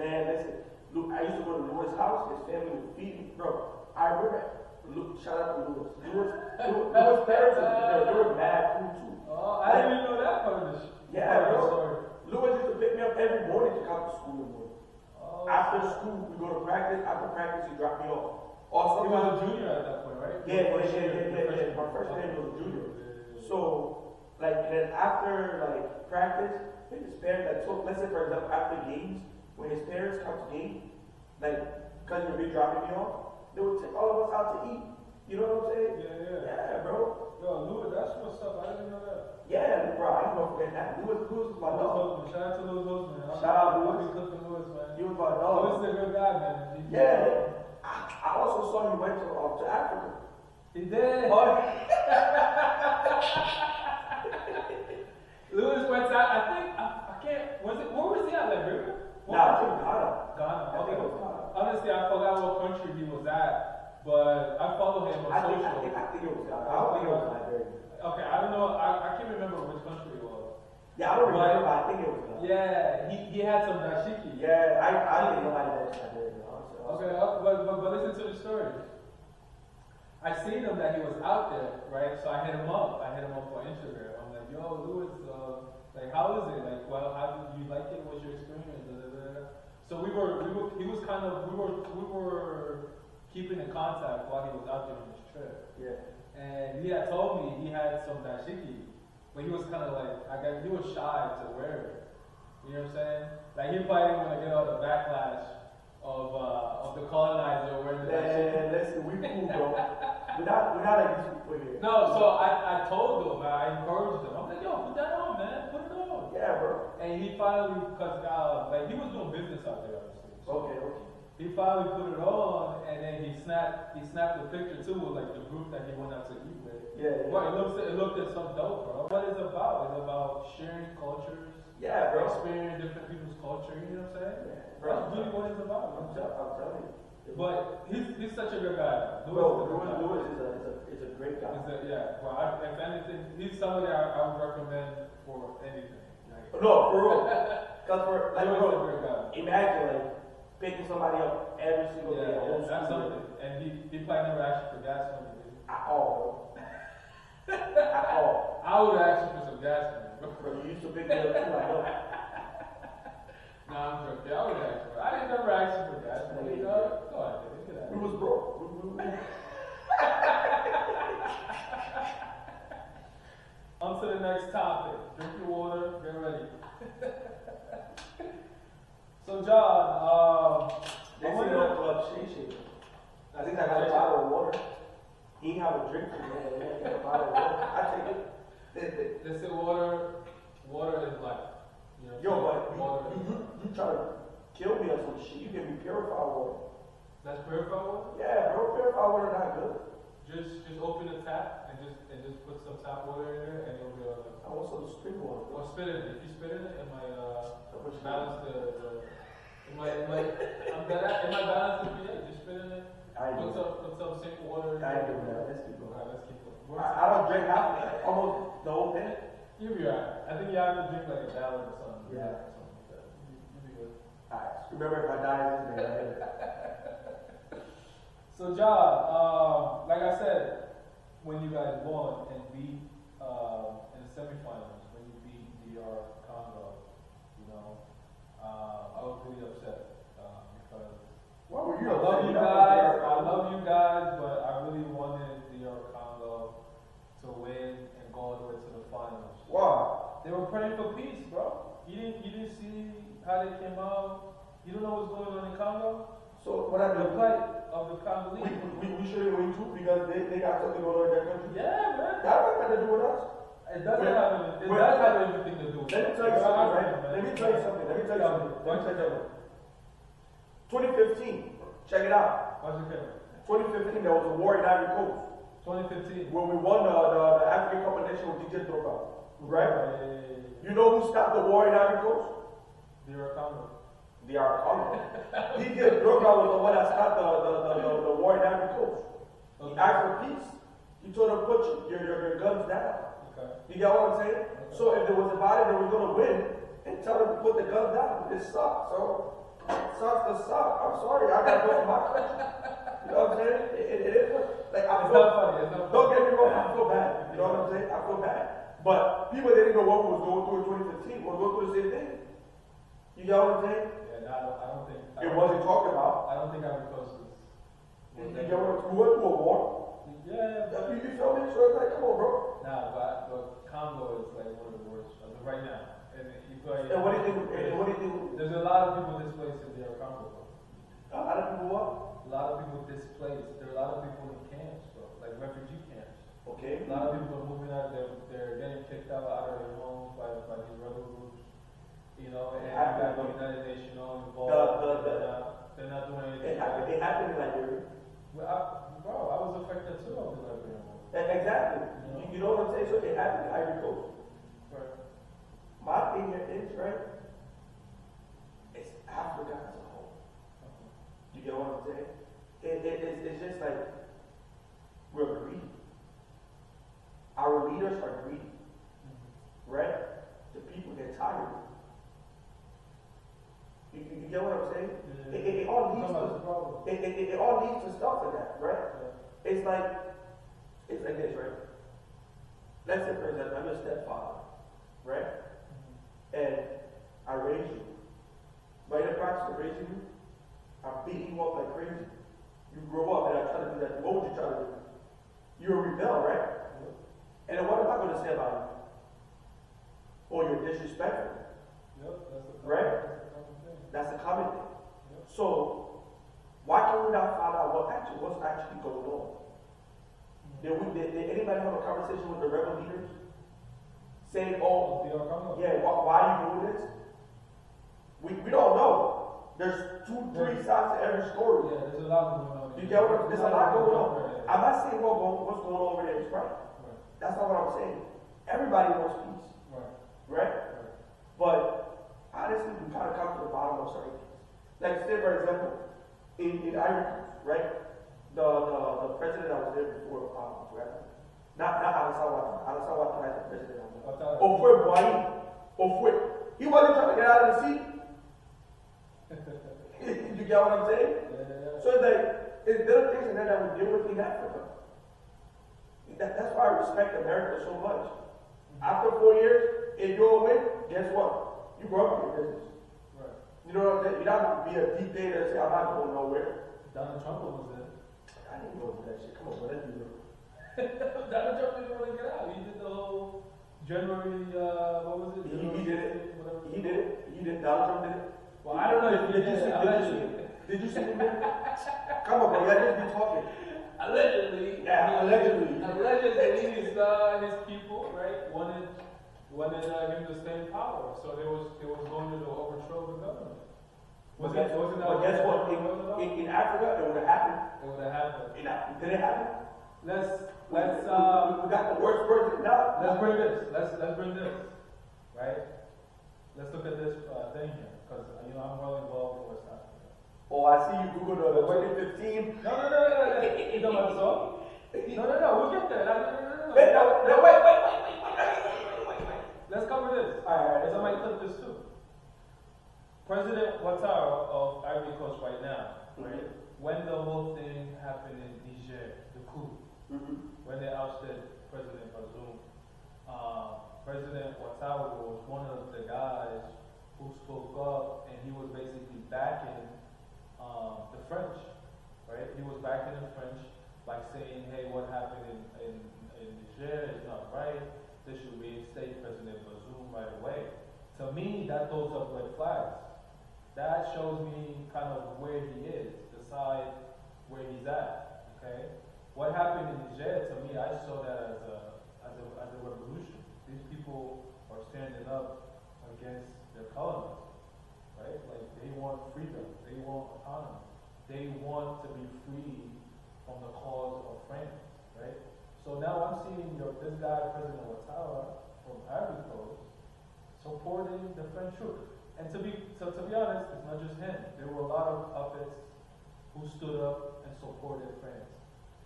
Man, listen, Luke, I used to go to Lewis' house, his family would feed me. Bro, I remember. Luke, shout out to Lewis. Lewis, Lewis, Lewis' parents, they were mad food too. Oh, I like, didn't even know that part of this. Yeah, bro. Sorry. Lewis used to pick me up every morning to come to school in the morning. Oh. After school, we go to practice. After practice, he dropped me off. Also, he was a junior at that point, right? Yeah, yeah, yeah, yeah, yeah, yeah. My first name was a junior. So, like, and then after, like, practice, his parents, like, so, let's say, for example, after games, when his parents come to games, like, because you're dropping me off, they would take all of us out to eat. You know what I'm saying? Yeah, yeah. Yeah, bro. Yo, Lewis, that's what's up. I didn't know that. Yeah, bro, I didn't know forget that. Lewis Cruz was my dog. Shout out to Lewis Holzman. Shout out to Lewis. Lewis, man. He was my dog. Lewis is a good guy, man. Yeah, yeah. I, I also saw he went to, uh, to Africa. He did. But Lewis went to, I think, I, I can't, was it, where was he at, Liberia? No, nah, I think Ghana. Ghana. I think it was Ghana. Honestly, I forgot what country he was at. But I follow him on I social. Think, I, think, I think it was. I don't think it was Nigeria. Okay, I don't know. I, I can't remember which country it was. Yeah, I don't remember. But I think it was. Nigeria. Yeah, he he had some dashiki. Yeah, I I didn't know that was Nigeria. Okay, but, but but listen to the story. I seen him that he was out there, right? So I hit him up. I hit him up on Instagram. I'm like, yo, Lewis, uh, like, how is it? Like, well, how do you like it? What's your experience? Da, da, da, da. So we were we were he was kind of we were we were. keeping in contact while he was out there on his trip. Yeah. And he had told me he had some dashiki, but he was kind of like, I guess he was shy to wear it. You know what I'm saying? Like he probably didn't want to get all the backlash of uh, of the colonizer wearing the dashiki. Yeah, listen, we cool, bro. Without, without a wait, wait. No, so I, I told him, I encouraged him. I'm like, yo, put that on, man. Put it on. Yeah, bro. And he finally cut it out. Like, he was doing business out there, obviously. Okay, okay. He finally put it on, and then he snapped he snapped the picture, too, with, like, the group that he went out to eat with. Yeah, yeah. Well, it looked, it looked at some dope, bro. What it's about, it's about sharing cultures. Yeah, bro. Experiencing different people's culture, you know what I'm saying? Yeah, bro. That's really what it's about, bro. I'm telling you. But he's, he's such a good guy. Lewis Bro, is a Lewis guy. Is, a, is, a, is a great guy. Is a, yeah, well, I, if anything, he's somebody I, I would recommend for anything. Like, no, for real. Because for, like, bro, imagine, like, picking somebody up every single yeah, day. Yeah, that's something. And he, he probably never asked you for gas money, did he? At all, bro. At all. I would ask you for some gas money, bro. Bro, you used to pick me up, too, I know. Nah, I'm joking. I would ask you. I didn't never ask you for gas money, you know? No, I didn't. We was broke. On to the next topic. Drink your water. Get ready. So, John, um, they I wonder what club she she. I think I got a bottle of water. He have a drink for me. I got a bottle of water. I take it. They say water. Water is life. You know, yo, but water you, you, you, you try to kill me or some shit. You give me purified water. That's purified water? Yeah, bro, purified water is not good. Just just open the tap and just and just put some tap water in there and it'll be all good. I want some spring water. Or spit in it. If you spit in it, it might uh balance the, the it might it might I'm gonna, it might balance the pH. Just spit in it. I put do. some put some simple water in it. I do that. Let's keep going. Alright, let's keep going. I, I don't drink half of it. Almost the whole thing. You'll be alright. I think you have to drink like a gallon or something. Yeah. Something like that. You, you'll be good. Alright. Remember if I die this day, right? So, John, um, like I said, when you guys won and beat uh, in the semifinals, when you beat D R Congo, you know, uh, I was really upset uh, because Why were you I love you guys, I love you guys, but I really wanted D R Congo to win and go all the way to the finals. Wow. They were praying for peace, bro. You didn't, you didn't see how they came out. You don't know what's going on in Congo. So what I the plight of the Congolese. We, we, we shouldn't win too because they, they got something going on in their country. Yeah, man. That has nothing to do with us. It doesn't have anything. It does have anything to do with us. Let me tell you something, right? Let me tell you something. Let me tell you something. Watch it out. twenty fifteen. Check it out. Watch it out. twenty fifteen, there was a war in Ivory Coast. twenty fifteen. When we won the, the, the African Cup of Nations with Tiget, Drogba. Right? Hey. You know who stopped the war in Ivory Coast? They were Congo. They are common. He did Drogba was the one that stopped the, the, the, the, the war in Ivory Coast. He okay. asked for peace. He told them, put your, your, your guns down. Okay. You get what I'm saying? Okay. So if there was a body that was going to win, and tell them to put the guns down, it sucks. So it sucks to suck. I'm sorry, I got to go to my country. You know what I'm saying? It, it, it is like, I feel, it's not funny. It's not funny. Don't get me wrong, I feel bad. You know what I'm saying? I feel bad. But people that didn't know what was going through in twenty fifteen were going through the same thing. You get what I'm saying? I don't, I don't think. I it don't wasn't think, talked about. I don't think I would post this. You went to a war? Yeah. You feel me? So it's like, come on, bro. Nah, but, but Congo is like one of the worst right now. And, you feel like, and what do you think? And what do you think? There's a lot of people displaced in the Congo. A lot of people what? A lot of people displaced. There are a lot of people in camps, bro. Like refugee camps. Okay. A lot of people are moving out. They're, they're getting kicked out, out of their homes by, by these rebel groups. You know, and I've got United Nations involved. The, the, the, they're not doing anything. It happened, it happened in Liberia. Well, I, bro, I was affected too of the Liberian war. Exactly. You know? You know what I'm saying? So it happened in Ivory Coast. Right. My thing here is, right, it's Africa as a whole. Okay. You get what I'm saying? It, it, it's, it's just like, we're greedy. Our leaders are greedy. Mm-hmm. Right? The people get tired of it. You, you get what I'm saying? Yeah. It, it, it, all leads no, to, it, it, it all leads to stuff like that, right? Yeah. It's like, it's like this, right? Let's say, for example, I'm a stepfather, right? Mm-hmm. And I raise you. By the practice of raising you, I beat you up like crazy. You grow up and I try to do that. What would you try to do? You're a rebel, right? Yeah. And then what am I going to say about you? Or you're disrespectful. Yep, that's the problem. Right? That's a common thing. Yep. So, why can't we not find out what actually, what's actually going on? Did, we, did, did anybody have a conversation with the rebel leaders? Saying, oh, yeah, why, why are you doing this? We, we don't know. There's two, three yeah. sides to every story. Yeah, there's a lot going on. You get what? There's a lot going on. Right. I'm not saying well, what's going on over there is right. right. That's not what I'm saying. Everybody wants peace. Right. Right? right. But honestly, we kind of come to the bottom of certain things. Like, say, for example, in, in Ivory Coast, right? The, the the president that was there before, um, right? Not not Alex Cruz. Alex Cruz is the president. Ofwe Boye, Ofwe. He wasn't trying to get out of the seat. You get what I'm saying? Yeah, yeah. So it's like, it's little things in there that we deal with in Africa. That, that's why I respect America so much. Mm-hmm. After four years, if you don't win, guess what? You grow up in your business. Right. You know what I'm saying? You're not going to be a dictator and say, I'm not going nowhere. Donald Trump was there. I didn't go to that shit. Come on, what did you do? Donald Trump didn't want to get out. He did the whole January, uh, what was it? He, he did it. Whatever. He did it. He did it. Donald Trump did it. Well, I don't know if you did, did, did, did you see the man? Come on, bro. Let us be talking. Allegedly. Yeah, allegedly. Allegedly, his, uh, his people, right, wanted wanted uh, him to stay in power. So they was they was going to overthrow the government. Was that, wasn't that? But guess what? In, in, in Africa, it would have happened. It would have happened. In, did it happen? Let's let's. Um, we got the worst version now. Let's bring this. Let's let's bring this. Right. Let's look at this uh, thing here. Because, you know, I'm well involved in West Africa. Oh, I see you Googled the twenty fifteen. No, no, no, no, no. You know what I'm saying? No, no, no. We'll get there. No, no, no, no. Wait, no, no, wait, wait, wait, wait, wait, wait, wait, wait. Let's cover this. All right, because I might clip this too. President Ouattara of Ivory Coast right now, right? Mm-hmm. When the whole thing happened in Niger, the coup, mm-hmm. when they ousted President Bazoum, uh, President Ouattara was one of the guys who spoke up, and he was basically backing um, the French, right? He was backing the French, like saying, hey, what happened in, in, in Niger is not right. They should reinstate President Bazoum right away. To me, that throws up red flags. That shows me kind of where he is, the side where he's at, okay? What happened in Niger, to me, I saw that as a, as a, as a revolution. These people are standing up against their colonists, right? Like, they want freedom, they want autonomy, they want to be free from the cause of France, right? So now I'm seeing your, this guy, President Ouattara from Ivory Coast, supporting the French troops. And to be to, to be honest, it's not just him. There were a lot of puppets who stood up and supported France,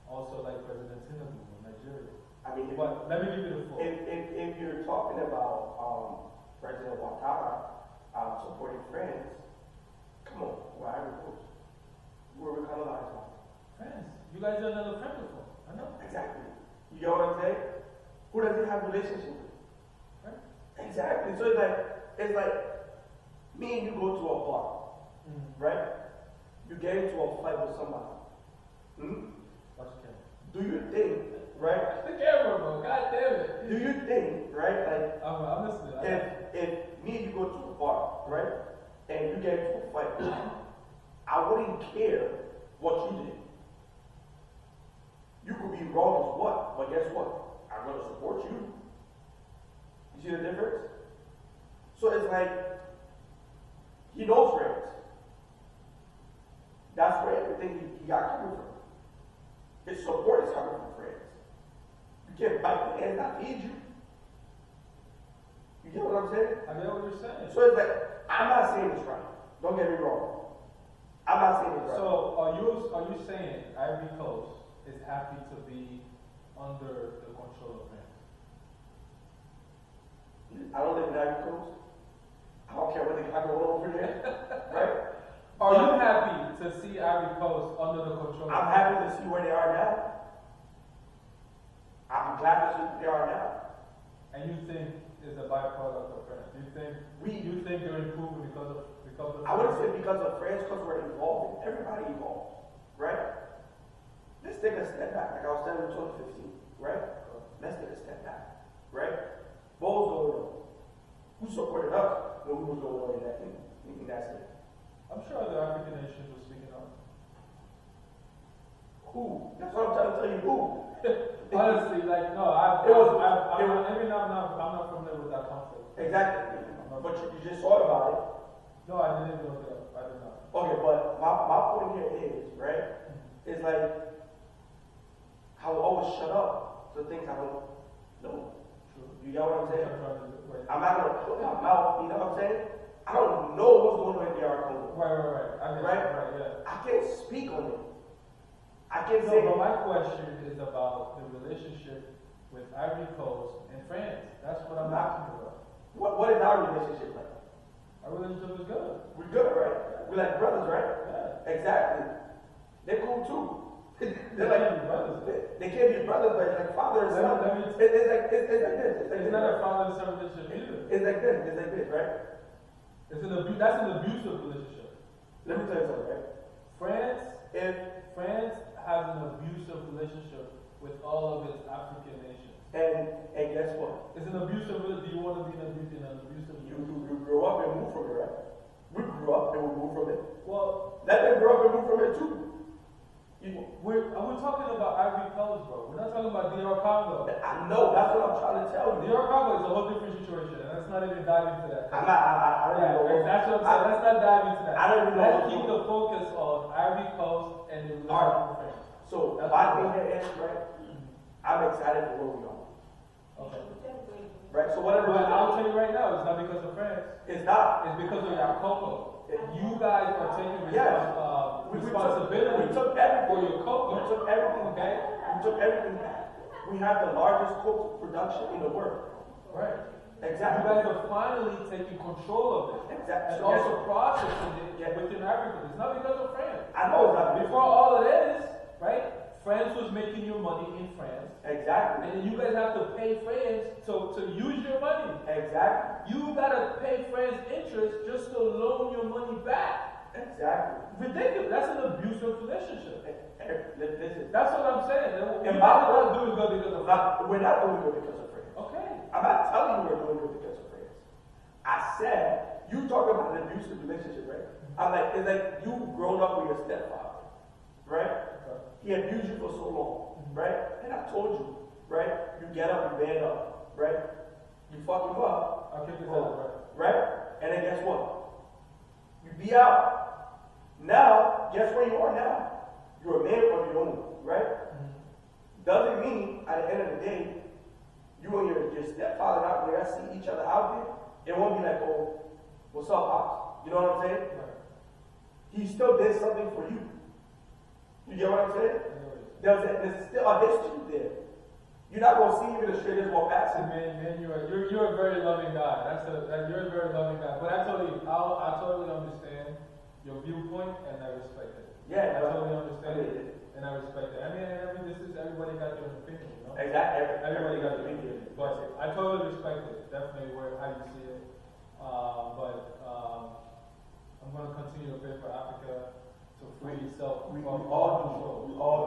also like President Tinubu of Nigeria. I mean, but let me give you the floor. If, if, if you're talking about um, President Ouattara uh, supporting France, come on, where are we going? Where are we colonized by? France. You guys are another friend of them. I know. Exactly. You get what I'm saying? Who does he have relationships with? Right. Exactly. So it's like, it's like me and you go to a bar, mm-hmm. right? You get into a fight with somebody. Hmm? Watch the camera. Do you think? Right? That's the camera, bro. God damn it. Do you think, right? Like, I'm, I'm listening. If, if me and you go to a bar, right? And you get into a fight, I wouldn't care what you did. You could be wrong as what, but guess what? I'm going to support you. You see the difference? So it's like, he knows France. That's where everything he, he got coming from. His support is coming from France. You can't bite the hand that feeds you. You get what I'm saying? I get what you're saying. So it's like, I'm not saying this right. Don't get me wrong. I'm not saying this right. So are you are you saying Ivory Coast is happy to be under the control of France? I don't live in Ivory Coast. I don't care what they got going on over there. Right? Are you happy to see Ivory Coast under the control of France? I'm happy to see where they are now. I'm glad that they are now. And you think it's a byproduct of France? You think we? You think they're improving because of because of? I wouldn't say because of France, because we're involved. Everybody involved, right? Let's take a step back. Like I was saying in twenty fifteen, right? Let's take a step back, right? What was going on? Who supported us when we were going on in that thing? In that state? I'm sure the African nations were speaking up. Who? That's what I'm trying to tell you. Who? Honestly, like, no, I, it was, I, I, it was, I mean, I'm not, I'm not familiar with that concept. Exactly. But you, you just thought about it. No, I didn't go there. I did not. Okay, but my, my point here is, right, is like, I will always shut up to things I don't know. True. You get what I'm saying? Right. I'm not going to put my mouth, you know what I'm saying? I don't know what's going on in the R. Congo. Right, right, right. I mean, right? right yeah. I can't speak on it. I can't no, say but it. My question is about the relationship with Ivory Coast and France. That's what I'm talking about. What, what is our relationship like? Our relationship is good. We're good, right? Yeah. We're like brothers, right? Yeah. Exactly. They're cool too. They're like can't be brothers. They, they can't be brothers, but it's like father and son. It, it's like this. It's, it's, like it's, it's not a father and son relationship either. It's like this. It's like this, right? It's an abu- that's an abusive relationship. Let me tell you something, right? France, if France has an abusive relationship with all of its African nations. And and guess what? It's an abusive relationship. Do you want to be in an abusive relationship? You, you, you grow up and move from it, right? We grew up and we move from it. Well, let them grow up and move from it too. You, we're, we're talking about Ivory Coast, bro. We're not talking about D R Congo. I know, that's what I'm trying to tell you. D R Congo is a whole different situation, and let's not even dive into that. I'm not, I, I, I don't yeah, know. That's what I'm saying. I, let's not dive into that. I don't know. Let's keep the focus on Ivory Coast and the Alright. So, that's my thing that is, right? I'm excited for where we are. Okay. Right? So, whatever. But I'll tell you right now, it's not because of France. It's not. It's because of your Coco. You guys are taking yeah. uh, responsibility. We took, we took everything for your cocoa. We took everything back. We took everything back. We have the largest cocoa production in the world. Right. Exactly. You guys are finally taking control of it. Exactly. And yes. also processing it yes. within Africa. It's not because of France. I know it's not. Before all of this, right? France was making your money in France. Exactly. And you guys have to pay France to, to use your money. Exactly. You gotta pay France interest just to loan your money back. Exactly. Ridiculous. That's an abusive relationship. Listen. That's what I'm saying. And my not doing good because of France. We're not doing good because of France. Okay. I'm not telling you we're doing good because of France. I said you talk about an abusive relationship, right? I'm like, it's like you grown up with your stepfather, right? He abused you for so long, right? And I told you, right? You get up, you man up, right? You fuck him up. I'll kick his out, right? Right? And then guess what? You be out. Now, guess where you are now? You're a man on your own, right? Mm-hmm. Doesn't mean at the end of the day, you and your, your stepfather out there, see each other out there, it won't be like, oh, what's up, pops? You know what I'm saying? Right. He still did something for you. You get what I'm saying? Mm-hmm. There's, a, there's still a history there. You're not going to see even the straightest walk past him. Man, man, you're a, you're, you're a very loving guy. That's a, that, you're a very loving guy. But I totally, I'll, I totally understand your viewpoint, and I respect it. Yeah, I totally understand I mean, it, and I respect it. I mean, I mean, this is everybody got their opinion, you know. Exactly. Everybody, everybody got their opinion. opinion. But I totally respect it. Definitely where how you see it. Uh, but um, I'm going to continue to pray for Africa to free itself from all control. All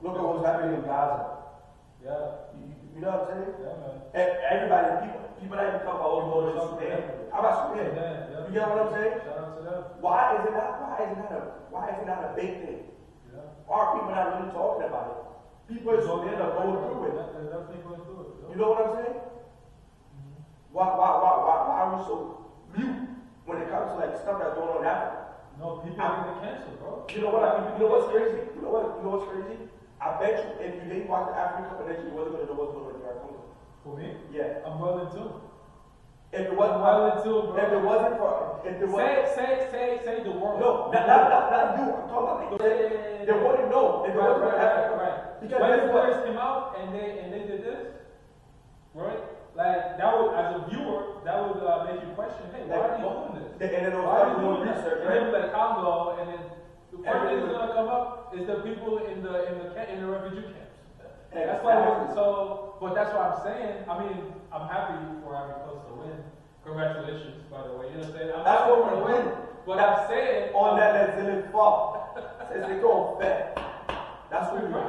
look at what's happening in Gaza. Yeah. You, you know what I'm saying? Yeah, man. And everybody, people, people that even come all over to Sudan. How about Sudan? Yeah, yeah. You get what I'm saying? Shout out to them. Why is it not? Why is it not a? Why is it not a big thing? Yeah. Are people not really talking about it? People in Sudan are going through it. They're definitely going through it. You know what I'm saying? Mm-hmm. Why, why, why, why, why are we so mute when it comes to like stuff that's going on in Africa? No, people are getting canceled, bro. You know what? I mean, you know what's crazy? You know what? You know what's crazy? I bet you if you didn't watch the African Cup of Nations, you wasn't going to know what's going on in your country. For me? Yeah. I'm willing to. If it wasn't, I'm willing to, bro. If it wasn't for, if it wasn't. Say, say, say, say the world. No, not, not, not, not you. I'm talking about they, they, they wouldn't know if it wasn't for Africa. Right. Because when the players came out and they and they did this, right? Like that would, as a viewer, that would uh, make you question, hey, why are you doing this? They, and then they'll start doing research, right? And then like Congo, and then. The first thing that's gonna come up is the people in the in the in the refugee camps. Exactly. That's why. We're, so, but that's what I'm saying. I mean, I'm happy for Ivory Coast to win. Congratulations, by the way. You know what I'm saying? I'm that's what we're win. But I'm saying on that resilient fall. Says they go back. That's what we do. You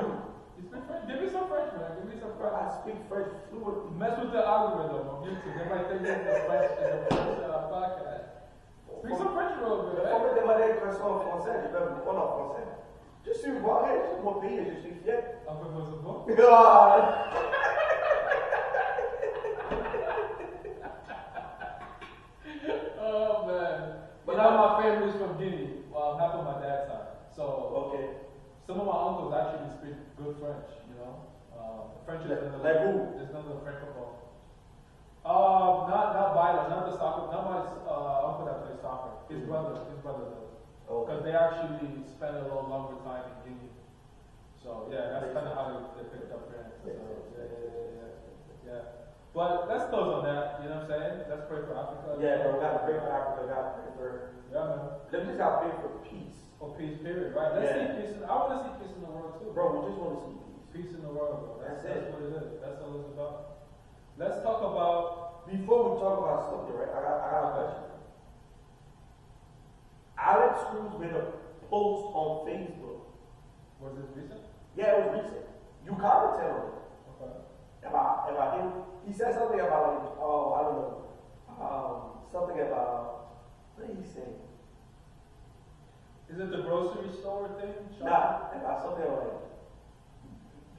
speak French? Give me some French, man. Give me some French. I speak French fluently. Mess with the algorithm on YouTube. They might think that's the French is a French podcast. Speak some French real good, right? Français, Just do what? Just what beer you just need to get. I'll propose a book. God! Oh, man. But now my family is from Guinea. Well, I'm half on my dad's side. So, okay. Some of my uncles actually speak good French, you know? Uh, French is another level. There's another French football. Uh, not not by the, not the soccer, not my uh, uncle that plays soccer. His mm-hmm. brother, his brother does. Oh. Because they actually spend a little longer time in Guinea. So yeah, that's kind of how they, they picked up France. So, yeah, yeah, yeah, yeah, yeah. But let's close on that. You know what I'm saying? Let's pray for Africa. Yeah, we gotta pray for Africa. We gotta pray for. Yeah, man. Let's just gotta pray for peace. For peace, period. Right. Let's yeah. see peace. In, I want to see peace in the world too, bro. We just want to see peace. Peace in the world, bro. That's, that's, that's it. What it is. That's all it's about. Let's talk about, before we talk about something, right? I got, I got a question. Alex Cruz made a post on Facebook. Was this recent? Yeah, it was recent. You commented on it. Okay. About, about him. He said something about, like, oh, I don't know. Um, something about, what did he say? Is it the grocery store thing? Sean? Nah, about something like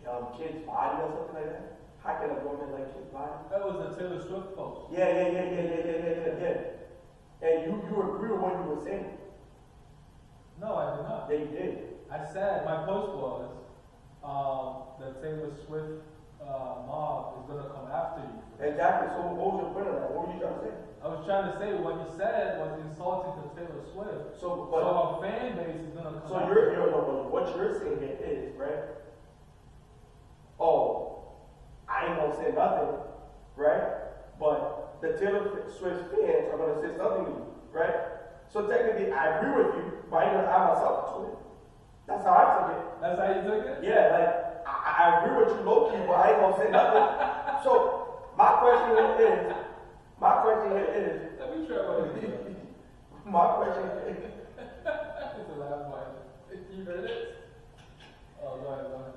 um, kids' body or something like that. How can a woman like his body? That was a Taylor Swift post. Yeah, yeah, yeah, yeah, yeah, yeah, yeah, yeah, yeah. And you, you agree with what you were saying? No, I did not. Yeah, you did. I said my post was um, that Taylor Swift uh, mob is gonna come after you. Exactly. So what was your point of that? What were you trying to say? I was trying to say what you said was insulting to Taylor Swift. So, but, so our fan base is gonna come. So after you're, you're, no, what you're saying here is, right? Oh. I ain't gonna say nothing, right? But the Taylor Swift fans are gonna say something to you, right? So technically, I agree with you, but I ain't gonna add myself to it. That's how I took it. That's how you took it? Yeah, like, I, I agree with you low-key, but I ain't gonna say nothing. So, my question is, my question is, let me try one of these. My question is, it's a loud one. You heard it? Oh, go ahead, go ahead.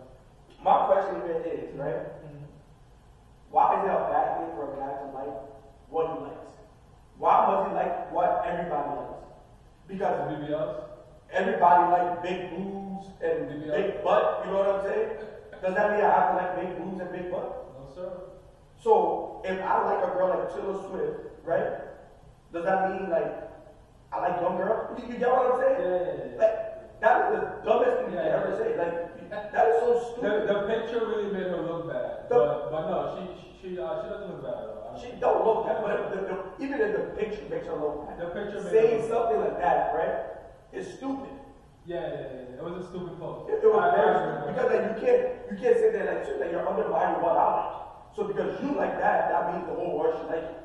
My question is, right? Why is it a bad thing for a guy to like what he likes? Why must he like what everybody likes? Because everybody likes big boobs and big butt, you know what I'm saying? Does that mean I have to like big boobs and big butt? No, sir. So, if I like a girl like Taylor Swift, right? Does that mean like I like young girls? You, you get what I'm saying? Yeah, yeah, yeah. Like, that is the dumbest thing yeah, you yeah. ever say. Like, that is so stupid. The, the picture really made her look bad, the, but, but no, she she she, uh, she doesn't look bad at all. She don't look bad, but the, the, even if the picture makes her look bad, the picture saying something like that, right? It's stupid. Yeah, yeah, yeah. It was a stupid post. It, it was I, I because like, you can't you can't say that like shit that you're undermining what I like. So because you like that, that means the whole world should like it.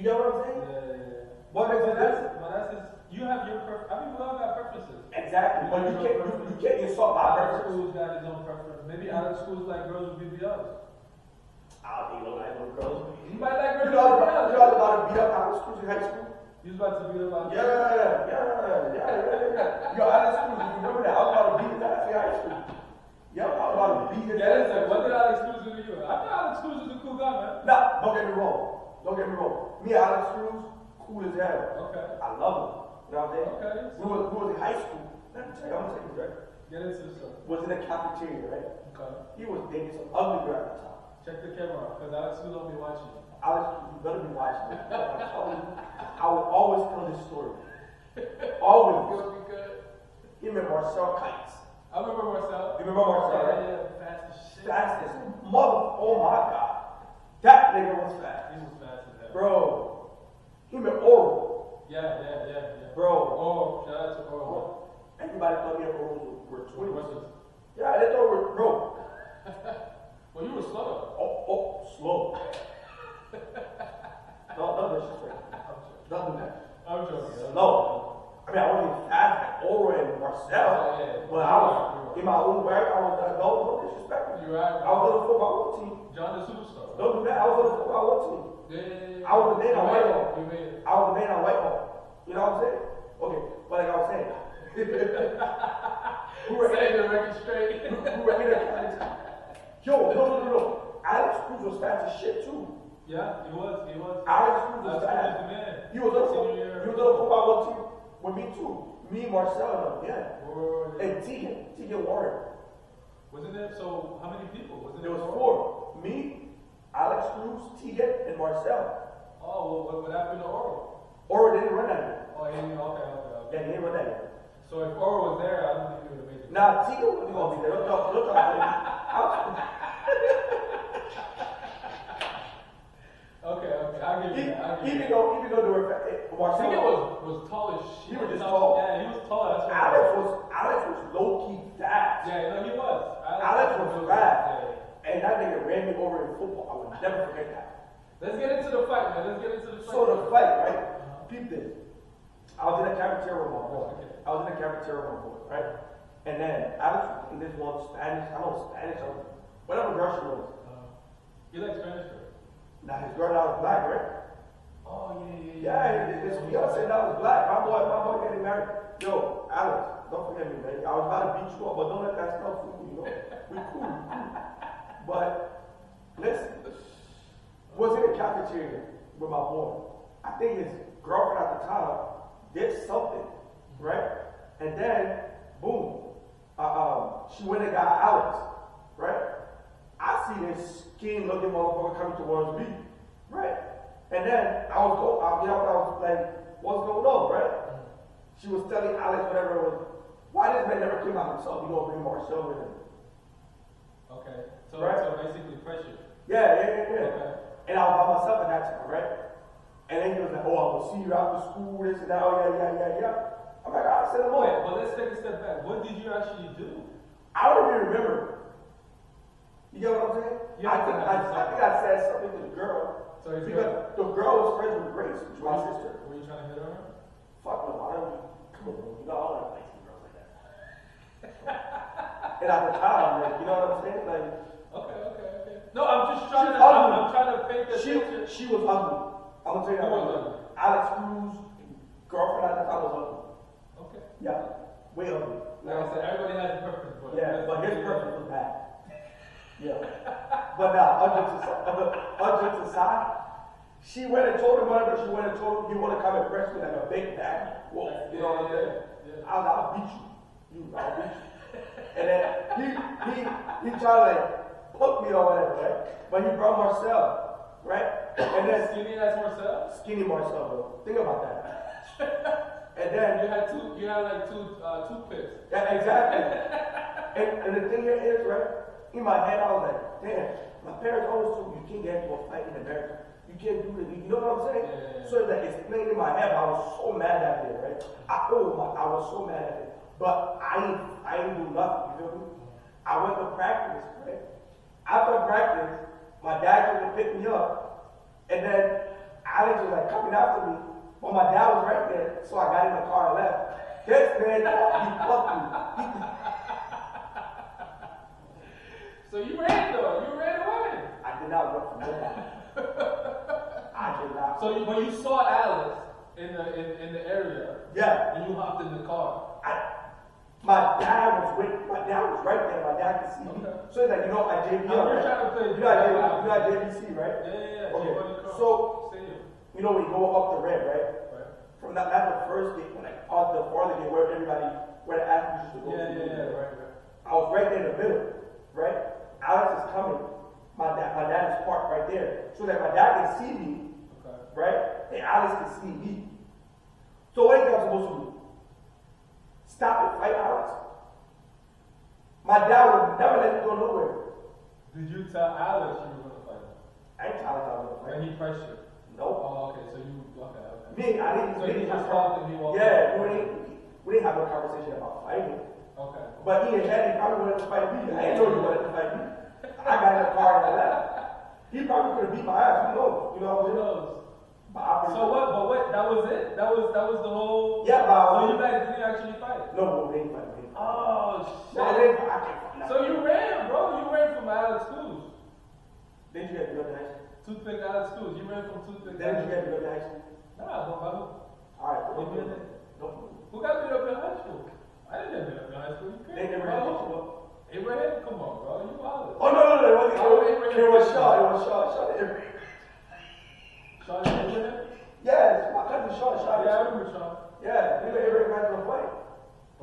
You know what I'm saying? Yeah, yeah, yeah. But, but, but that's but that's his, you have your preference. I mean, we all got preferences. Exactly. But you can't, you, you can't insult my preference. Alex Cruz got his own preference. Maybe Alex Cruz like girls with B B Ls. I don't think he'll like no girls. He might like girls with B B Ls. You all about to beat up Alex Cruz in high school? He was about to beat up Alex Cruz? Yeah, yeah, yeah, yeah, yeah. Yo, Alex Cruz, you remember that? I was about to beat his ass in high school. Yeah, I was about to beat his ass. Yeah, that's like, what did Alex Cruz do to you? I thought Alex Cruz was a cool guy, man. Nah, don't get me wrong. Don't get me wrong. Me, Alex Cruz, cool as hell. Okay. I love him. You know what I'm saying? Okay. We was, we was in high school. Let me tell you, I'm gonna tell you, right? Get into this. Was in the cafeteria, right? Okay. He was dating some ugly girl at the time. Check the camera, because Alex Cruz don't be watching. Alex, you better be watching. I, you, I will always tell this story. Always. It's gonna be good. You remember Marcel kites? I remember Marcel. You remember Marcel? Yeah, yeah, yeah. Fast as shit. Fast as mother. Oh my God. That nigga was fast. He was fast as hell. Bro. He meant oral. Yeah, yeah, yeah, yeah. Bro. Oh, shout out to Oral. Everybody thought me and Oral were twins. Yeah, they thought we were, bro. Well, you were slow. Oh, oh, slow. No, no, that's just right. Nothing that. I'm joking. No. I mean, I wasn't even fast like Oral and Marcel. Yeah, yeah, yeah. But I was in my own way. I was like, no, no disrespect. You're right. I was on the football team. John the Superstar. Don't do that. I was on the football team. Yeah, yeah, yeah, yeah. I was the man on white ball. I was the man on white ball. You know what I'm saying? Okay, but like I was saying, we were saying the record straight. We were in a yo, no, no, no, no. Alex Cruz was fast as shit too. Yeah, he was, he was. Alex Cruz was fast. He was on the football team with me too. Me, Marcel, and yeah. Or, and Tiget, Tiget Warren. Wasn't there, so how many people? Wasn't there there was four. Me, Alex Cruz, Tiget, and Marcel. Oh, well, what happened to Oro? Oro didn't run at it. Oh, yeah, okay, okay, okay. Yeah, he didn't run at it. So if Oro was there, I don't think he would have made it. Nah, Tiget wasn't going to be there. Look up, look up. Okay, okay, I'll give you he, that. Even though, even though they were, it, Marcel Tiget was, was tall as shit. He was just tall. Yeah, he was tall. That's what Alex was. Alex was low key fast. Yeah, no, he was. Alex, Alex was, was fast, yeah. And that nigga ran me over in football. I would never forget that. Let's get into the fight, man. Let's get into the fight. So the fight, right? Uh-huh. Peep this. I was in a cafeteria with my boy. Okay. I was in a cafeteria with my boy, right? And then Alex was in this one Spanish. I don't know Spanish. I don't know. Whatever Russian was. Uh, you like Spanish? Or? Now his girl now was black, right? Oh yeah, yeah, yeah. Yeah, his fiance now was black. My boy, my boy getting married. Yo, Alex, don't forget me, man. I was about to beat you up, but don't let that stuff fool you, you know? We cool, we cool. But listen, was in the cafeteria with my boy. I think his girlfriend at the time did something, right? And then boom, uh, um, she went and got Alex, right? I see this skin-looking motherfucker coming towards me, right? And then I was going, I, you know, I was like, what's going on, right? She was telling Alex whatever it was. Why this man never came out himself? You don't bring Marcel with him. Okay, so, right? So basically pressure. Yeah, yeah, yeah, yeah. Okay. And I was by myself at that time, right? And then he was like, oh, I'm gonna see you after school, this and that, oh yeah, yeah, yeah, yeah. I'm like, I'll send him on. But let's take a step back. What did you actually do? I don't even remember. You get what I'm saying? Yeah, I, think, I, I think I said something to the girl. So because good. The girl was friends with Grace, which was my sister. Were you trying to hit on her? Fuck no, I don't. Come on, bro. You know, I don't like nineteen girls like that. And at the time, like, you know what I'm saying? Like, okay, okay, okay. No, I'm just trying to. I'm, I'm trying to paint the she, picture. She was ugly. I'm gonna tell you that. Was ugly? Alex Cruz, girlfriend at the time was ugly. Okay. Yeah, way ugly. Like I said, everybody has a preference, but yeah, but his preference was bad. Yeah, but now, hundreds aside, she went and told him whatever she went and told him, you want to come and press me like a big bag? Whoa, you know what I'm saying? Yeah. I'll, I'll beat you. You, I'll beat you. And then he, he, he tried to like put me or whatever, right? But he brought Marcel, right? And then skinny, that's Marcel? Skinny Marcel, bro. Think about that. And then you had two, you had like two, uh, two picks. Yeah, exactly. and, and the thing here is, right? In my head, I was like, damn, my parents always told me, you can't get into a fight in America. You can't do this. You know what I'm saying? Yeah, yeah, yeah. So it's like, it's playing in my head. I was so mad at it, right? I, oh my, I was so mad at it. But I ain't, I ain't do nothing, you feel me? I went to practice, right? After practice, my dad came to pick me up. And then Alex was like coming after me. But my dad was right there, so I got in the car and left. This man thought he fucked me. He So you ran though, you ran away. I did not run from nobody. I did not. So, you, but you saw Alex in the in, in the area. Yeah. And you hopped in the car. I, my dad was with, my dad was right there. My dad could see me. Okay. So it's like, you know, I J V C. You know, I J V C, right? Yeah, yeah, yeah. Okay. So, you know, we go up the red, right? Right. From that, that's the first gate, like on the farther gate where everybody, where the athletes used to go. Yeah, yeah, yeah, right, right. I was right there in the middle, right? Alex is coming. My dad, my dad is parked right there, so that my dad can see me, okay. Right? And Alex can see me. So what am I supposed to do? Stop and fight Alex? My dad would never let me go nowhere. Did you tell Alex you were going to fight him? I didn't tell Alex I was going to fight him. And he pressured? No. Nope. Oh, okay. So you, okay, okay. Me, I didn't. So he just stopped and he walked. Yeah, we didn't, we didn't have a conversation about fighting. Okay. But he and Daddy probably wanted to fight me. I ain't told you wanted to fight me. I got in the car and I left. He probably could have beat my ass. Who knows? You know what I mean? Who knows? So what? But what? That was it? That was that was the whole. Yeah, but so you guys didn't actually fight? No, we didn't fight. Oh shit! No, they, I can't, so you ran, bro. You ran from Alex Cruz. Did you get your action? Toothpick Alex Cruz. You ran from Toothpick. Then you get your action. Nah, bro, bro. All right. Don't do that. Who got beat up in high school? I didn't get beat up in high school. They never had high school. Abraham, come on, bro, you wild. Oh, no, no, no, it wasn't Abraham. It was Shaw, it was Shaw, Shaw Abraham. Shaw Abraham? Yes, my cousin Shaw, Shaw. Yeah, I remember Shaw. Yeah, me and Abraham had a fight.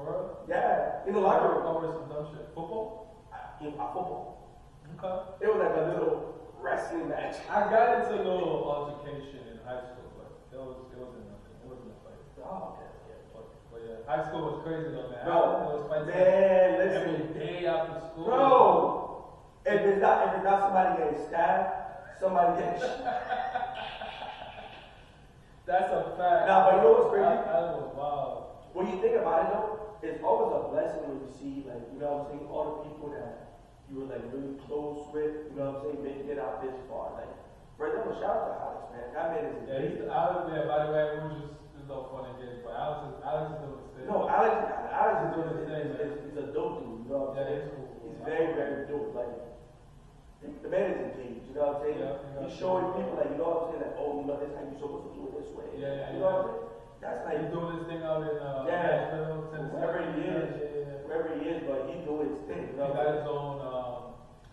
Bro? Yeah, in the library. What were some dumb shit? Football? I, in, I football. Okay. It was like a little wrestling match. I got into a little altercation in high school, but it was it wasn't nothing. It wasn't a fight. Oh, okay. But yeah, high school was crazy though, man. Bro, I was man, listen. Every day after school. Bro, if it's not, if it's not somebody getting stabbed, somebody getting shit. That's a fact. Nah, but you know what's crazy? That was wild. When you think about it though, it's always a blessing when you see, like, you know what I'm saying, all the people that you were like really close with, you know what I'm saying, making it out this far. Like, for example, shout out to Alex, man. That man is yeah, he's the Alex man, by the way, we just no fun again, but Alex is, Alex is doing his thing. No, Alex, Alex is doing his thing. He's, he's a dope dude, you know what I'm yeah, saying? He's, cool. he's very, very dope. Like, the man is engaged, you know what I'm saying? Yeah, yeah, he's showing people, like, you know what I'm saying? Like, oh, you know, this is how you're supposed to do it this way. Yeah, yeah, you know yeah. what I'm saying? That's like, he's doing his thing out in, uh, yeah, wherever he is, wherever he is, but he's doing his thing. You know, he got his own, um,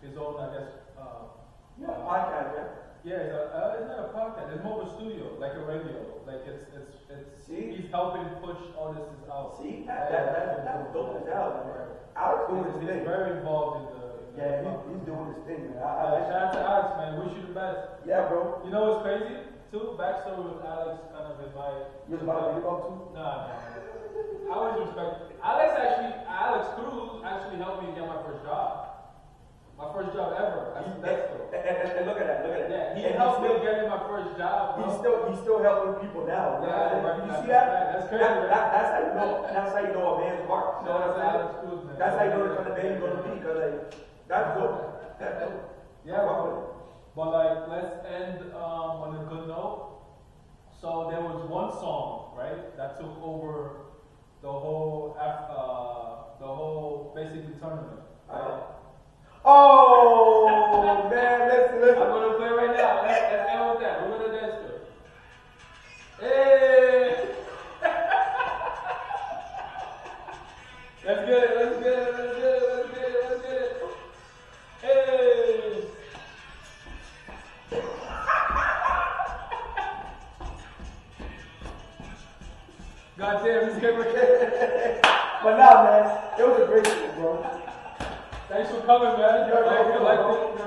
his own, I guess, uh, yeah, podcast, yeah. Yeah, it's, a, uh, it's not a podcast. It's more of a studio, like a radio. Like it's it's it's. See? He's helping push all this out. See, that that that, that, that dope as hell, man. Alex doing his thing. He's very involved in the. In the yeah, he, he's doing his thing, man. I, I, yeah, shout out to Alex, man. Wish you the best. Yeah, bro. You know what's crazy? Too backstory with Alex, kind of invited. You was about to give up too? Nah, nah. I was respecting. Alex actually, Alex Cruz actually helped me get my first job. My first job ever. That's he, that's cool. And, and, and look at that, look at that. Yeah, he and helped me get in my first job. Bro. He's still he's still helping people now. Yeah, right? You see that? Right. That's crazy. That, that, that's how you know. That's how you know a man's heart. You know what I'm saying? That's, cool, man. That's how you know the kind of man you're gonna be. Cause like that's good. That's good. Yeah, bro. But like, let's end um, on a good note. So there was one song, right, that took over the whole uh, the whole basically tournament. Right? Uh-huh. Oh man, listen, listen. I'm gonna play right now. Let's end with that. We're gonna dance to it. Hey! Let's get it, let's get it, let's get it, let's get it, let's get it. Hey! God damn, this game again. But nah, man, it was a great show, bro. Thanks for coming, man. You're right. You like it.